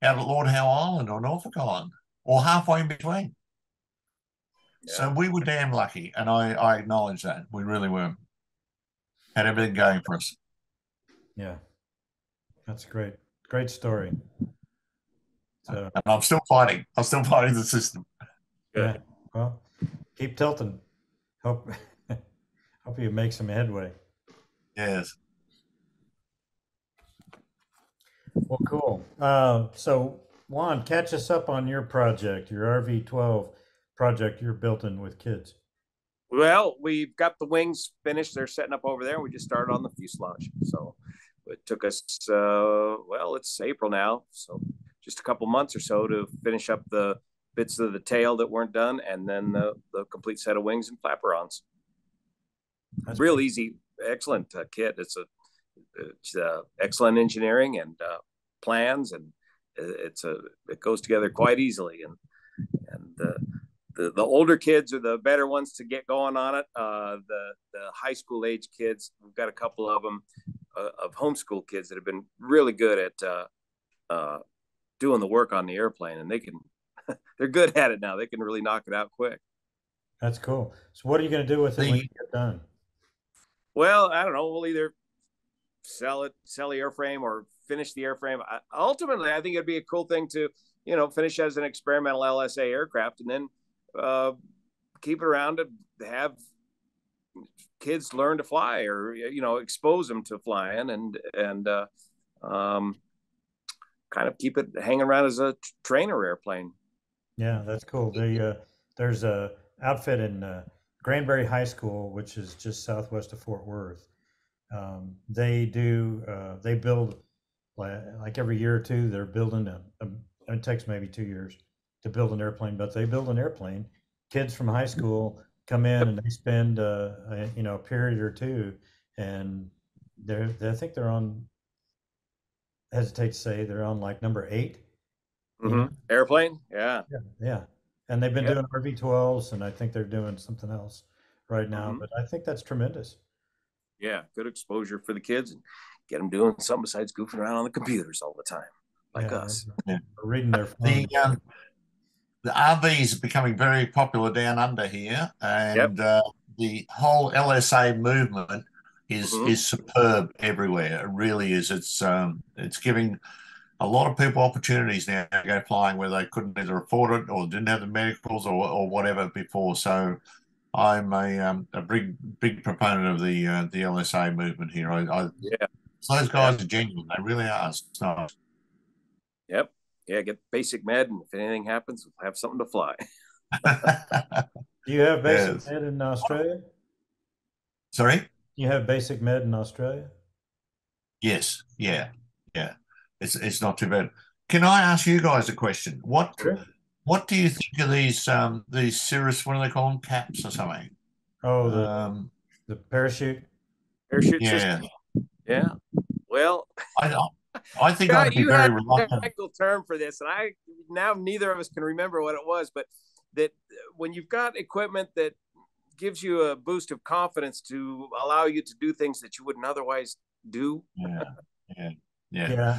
out at Lord Howe Island or Norfolk Island or halfway in between? Yeah. So we were damn lucky, and I acknowledge that. We really were. Had everything going for us. Yeah. That's great. Great story. So, and I'm still fighting. I'm still fighting the system. Yeah. Well, keep tilting. Hope you make some headway. Yes. Well, cool. So, Juan, catch us up on your project, your RV-12 project you're building with kids. Well, we've got the wings finished. They're setting up over there. We just started on the fuselage. So it took us, well, it's April now. So just a couple months or so to finish up the bits of the tail that weren't done, and then the complete set of wings and flaperons. That's real easy. Excellent kit. It's excellent engineering and plans, and it goes together quite easily. And the older kids are the better ones to get going on it. The high school age kids, we've got a couple of them of homeschool kids that have been really good at doing the work on the airplane, and they're good at it now. They can really knock it out quick. That's cool. So what are you going to do with it when you get done? Well, I don't know. We'll either sell the airframe or finish the airframe. Ultimately, I think it'd be a cool thing to, you know, finish as an experimental LSA aircraft, and then keep it around to have kids learn to fly, or, you know, expose them to flying, and kind of keep it hanging around as a trainer airplane. Yeah, that's cool. There's a outfit in Granbury High School, which is just southwest of Fort Worth. They build, like every year or two, they're building it takes maybe 2 years to build an airplane, but they build an airplane. Kids from high school come in and they spend a period or two, and I think they're on, I hesitate to say, they're on like number 8. Mm-hmm. You know? Airplane? Yeah. Yeah. Yeah. And they've been doing RV-12s, and I think they're doing something else right now. Mm-hmm. But I think that's tremendous. Yeah, good exposure for the kids, and get them doing something besides goofing around on the computers all the time, like us. Yeah. Reading their phone. The RVs are becoming very popular down under here, and the whole LSA movement is superb everywhere. It really is. It's giving a lot of people opportunities now to go flying where they couldn't either afford it or didn't have the medicals or whatever before. So I'm a big proponent of the LSA movement here. Those guys are genuine. They really are. It's nice. Yep. yeah, get basic med, and if anything happens, we'll have something to fly. Do you have basic med in Australia? Sorry? You have basic med in Australia? Yes. Yeah. Yeah. It's not too bad. Can I ask you guys a question? What do you think of these Cirrus, what do they call them, CAPS or something? Oh, the parachute. Parachute system. Yeah. Well, I think I'd be very reluctant. A technical term for this, and I now neither of us can remember what it was, but that when you've got equipment that gives you a boost of confidence to allow you to do things that you wouldn't otherwise do. Yeah.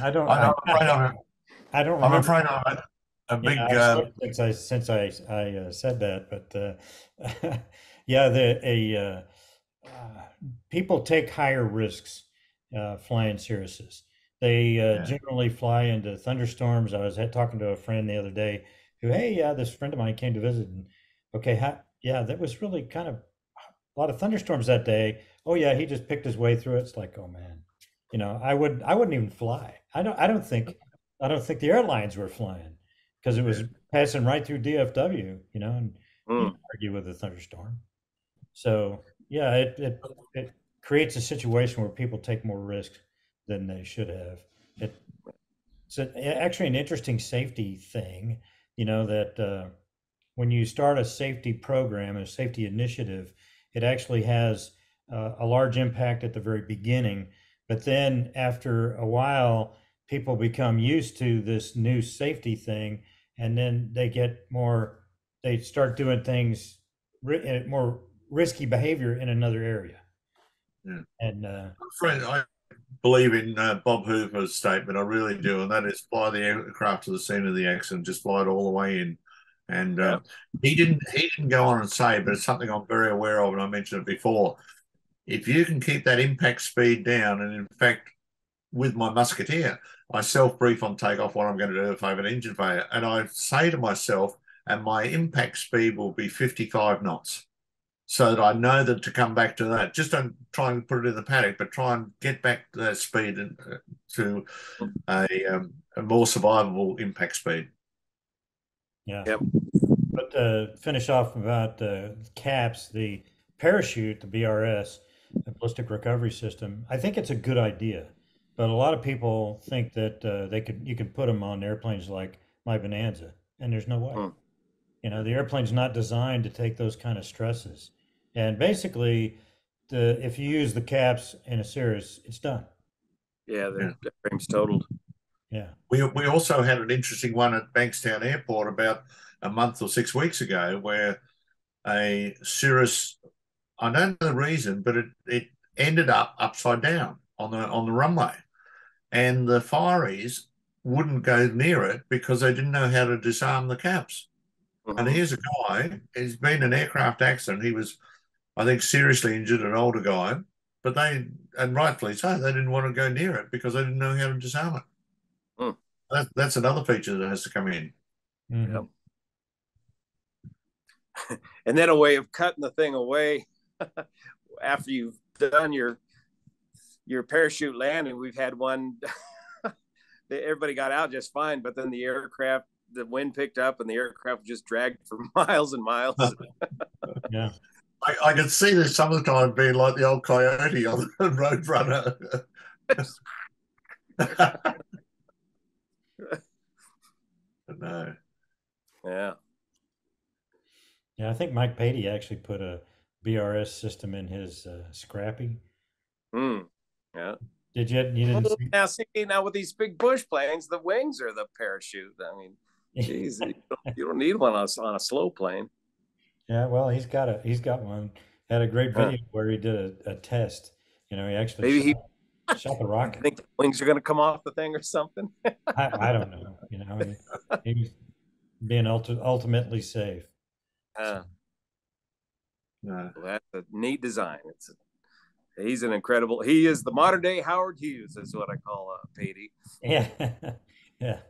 I don't. I'm afraid I'm a big. Since I said that, but people take higher risks flying Cirruses. They generally fly into thunderstorms. I was talking to a friend the other day who, this friend of mine came to visit, and that was really kind of a lot of thunderstorms that day. Oh yeah, he just picked his way through it. It's like, oh man, I wouldn't even fly. I don't think the airlines were flying because it was passing right through DFW, and you argue with a thunderstorm. So yeah, it creates a situation where people take more risks than they should have. It's actually an interesting safety thing, that when you start a safety program, a safety initiative, it actually has a large impact at the very beginning. But then after a while, people become used to this new safety thing, and then they start doing things, more risky behavior in another area. Yeah. And I believe in Bob Hooper's statement, I really do, and that is fly the aircraft to the scene of the accident, just fly it all the way in. And he didn't go on and say, but it's something I'm very aware of, and I mentioned it before. If you can keep that impact speed down, and in fact, with my musketeer, I self-brief on takeoff what I'm going to do if I have an engine failure, and I say to myself, and my impact speed will be 55 knots, so that I know that to come back to that. Just don't try and put it in the paddock, but try and get back to that speed and to a more survivable impact speed. Yeah. Yep. But to finish off about CAPS, the parachute, the BRS, the ballistic recovery system, I think it's a good idea, but a lot of people think that you can put them on airplanes like my Bonanza, and there's no way. The airplane's not designed to take those kind of stresses, and basically if you use the CAPS in a Cirrus, it's done. The frame's totaled. We also had an interesting one at Bankstown Airport about a month or 6 weeks ago, where a Cirrus, I don't know the reason, but it ended up upside down on the runway, and the fireys wouldn't go near it because they didn't know how to disarm the CAPS. And here's a guy, he's been in an aircraft accident. He was, I think, seriously injured, an older guy, but and rightfully so, they didn't want to go near it because they didn't know how to disarm it. That's another feature that has to come in. Yep. And then a way of cutting the thing away after you've done your parachute landing. We've had one, everybody got out just fine, but then the wind picked up and the aircraft just dragged for miles and miles. Yeah. I could see this sometimes being like the old coyote on the Roadrunner. No. Yeah. I think Mike Patey actually put a BRS system in his Scrappy. Yeah. Did you? You didn't see? Now see, with these big bush planes, the wings are the parachute. I mean, geez, you don't need one on a slow plane. Yeah. Well, he's got one. Had a great video where he did a test. He actually shot the rocket. I think the wings are going to come off the thing or something. I don't know. He was being ultimately safe. That's a neat design. He's an incredible. He is the modern day Howard Hughes, is what I call Patey. Yeah, yeah.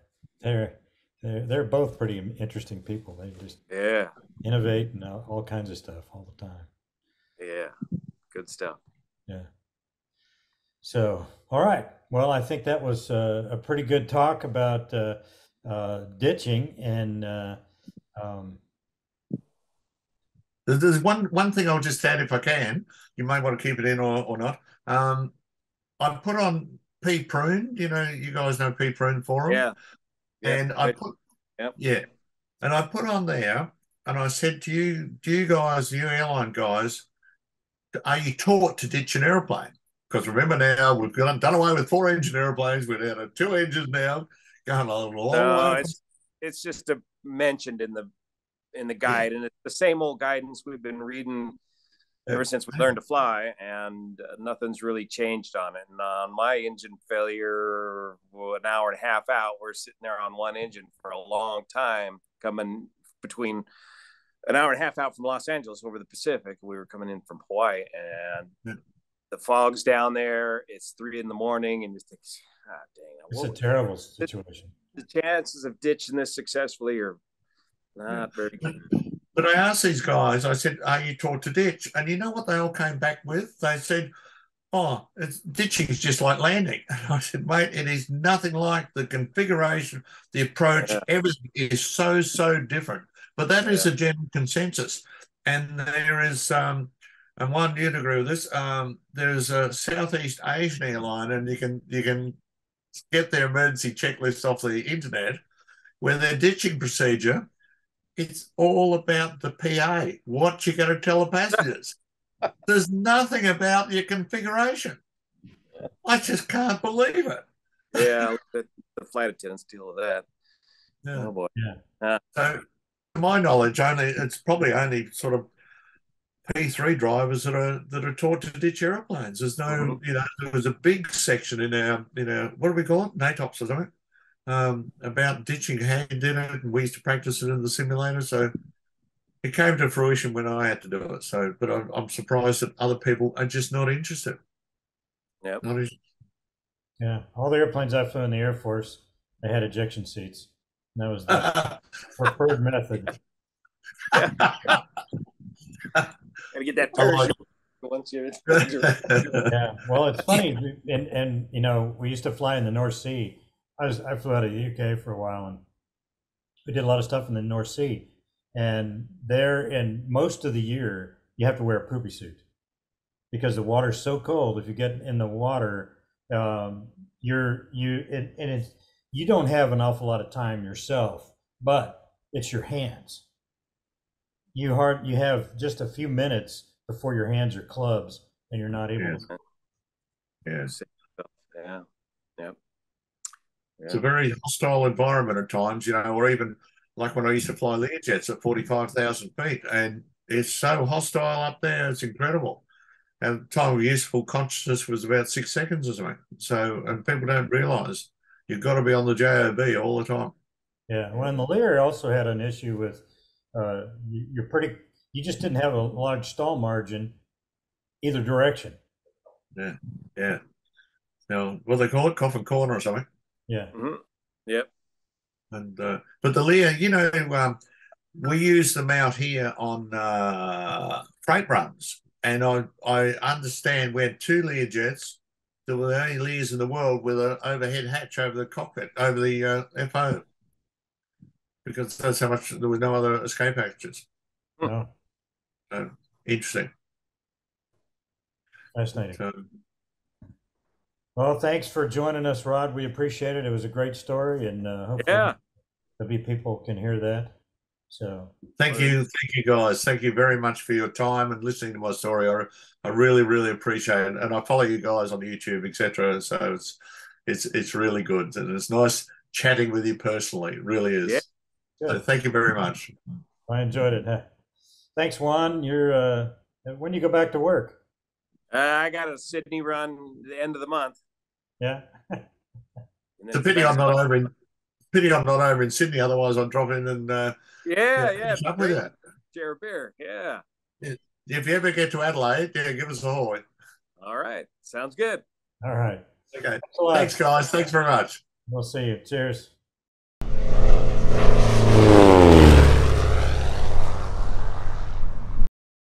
They're both pretty interesting people. They just innovate and all kinds of stuff all the time. Yeah, good stuff. Yeah. So, all right. Well, I think that was a pretty good talk about ditching and there's one thing I'll just add if I can. You may want to keep it in or not. I've put on PPRuNe. You know, you guys know PPRuNe forum. Yeah. And I put and I put on there and I said to you, do you guys, you airline guys, are you taught to ditch an airplane? Because remember now we've done away with 4-engine airplanes. We're down to 2 engines now. Going on a long way. It's just mentioned in the guide, and it's the same old guidance we've been reading ever since we learned to fly, and nothing's really changed on it. And on my engine failure, well, an hour and a half out, we're sitting there on one engine for a long time, coming between an hour and a half out from Los Angeles over the Pacific. We were coming in from Hawaii, and the fog's down there. It's 3 in the morning, and you think, ah, dang. It's a terrible situation. The chances of ditching this successfully are not very good. But I asked these guys, I said, are you taught to ditch? And you know what they all came back with? They said, oh, ditching is just like landing. And I said, mate, it is nothing like the configuration, the approach, everything is so, so different. But that is a general consensus. And there is, and Juan, you'd agree with this, there's a Southeast Asian airline, and you can get their emergency checklist off the internet, where their ditching procedure, it's all about the PA, what you're going to tell the passengers. There's nothing about your configuration. I just can't believe it. Yeah, the flight attendants deal with that. Yeah. Oh, boy. Yeah. So, to my knowledge, it's probably only sort of P3 drivers that are taught to ditch airplanes. There's no, you know, there was a big section in our what do we call it? NATOPS or something. About ditching hand in it, and we used to practice it in the simulator. So it came to fruition when I had to do it. So, but I'm surprised that other people are just not interested. Yeah. Yeah. All the airplanes I flew in the Air Force, they had ejection seats. And that was the preferred method. Gotta get that parachute. Yeah. Well, it's funny, and you know, we used to fly in the North Sea. I flew out of the UK for a while, and we did a lot of stuff in the North Sea. And there, in most of the year, you have to wear a poopy suit because the water's so cold. If you get in the water, you don't have an awful lot of time yourself, but it's your hands. You have just a few minutes before your hands are clubs, and you're not able to. Yes. Yeah. Yep. It's a very hostile environment at times, you know, or even like when I used to fly Learjets at 45,000 feet, and it's so hostile up there, it's incredible. And the time of useful consciousness was about 6 seconds or something. So, and people don't realise you've got to be on the JOB all the time. Yeah, well, and the Lear also had an issue with you just didn't have a large stall margin either direction. Yeah, yeah. Now, what do they call it? Coffin corner or something. Yeah. Mm-hmm. Yep. And but the Lear, you know, we use them out here on freight runs, and I understand we had 2 Learjets that were the only Lears in the world with an overhead hatch over the cockpit, over the FO, because that's how much there were no other escape hatches. Oh. So interesting. Fascinating. So, well, thanks for joining us, Rod. We appreciate it. It was a great story, and hopefully people can hear that. So thank you guys. Thank you very much for your time and listening to my story. I really, really appreciate it, and I follow you guys on YouTube, etc. So it's really good, and it's nice chatting with you personally. It really is. Yeah. So thank you very much. I enjoyed it. Huh? Thanks, Juan. You're when do you go back to work? I got a Sydney run at the end of the month. Yeah. It's a pity I'm not over in Sydney. Otherwise, I'd drop in and up with that. Share a beer. Yeah. If you ever get to Adelaide, give us a holler. All right. Sounds good. All right. Okay. Thanks, guys. Thanks very much. We'll see you. Cheers.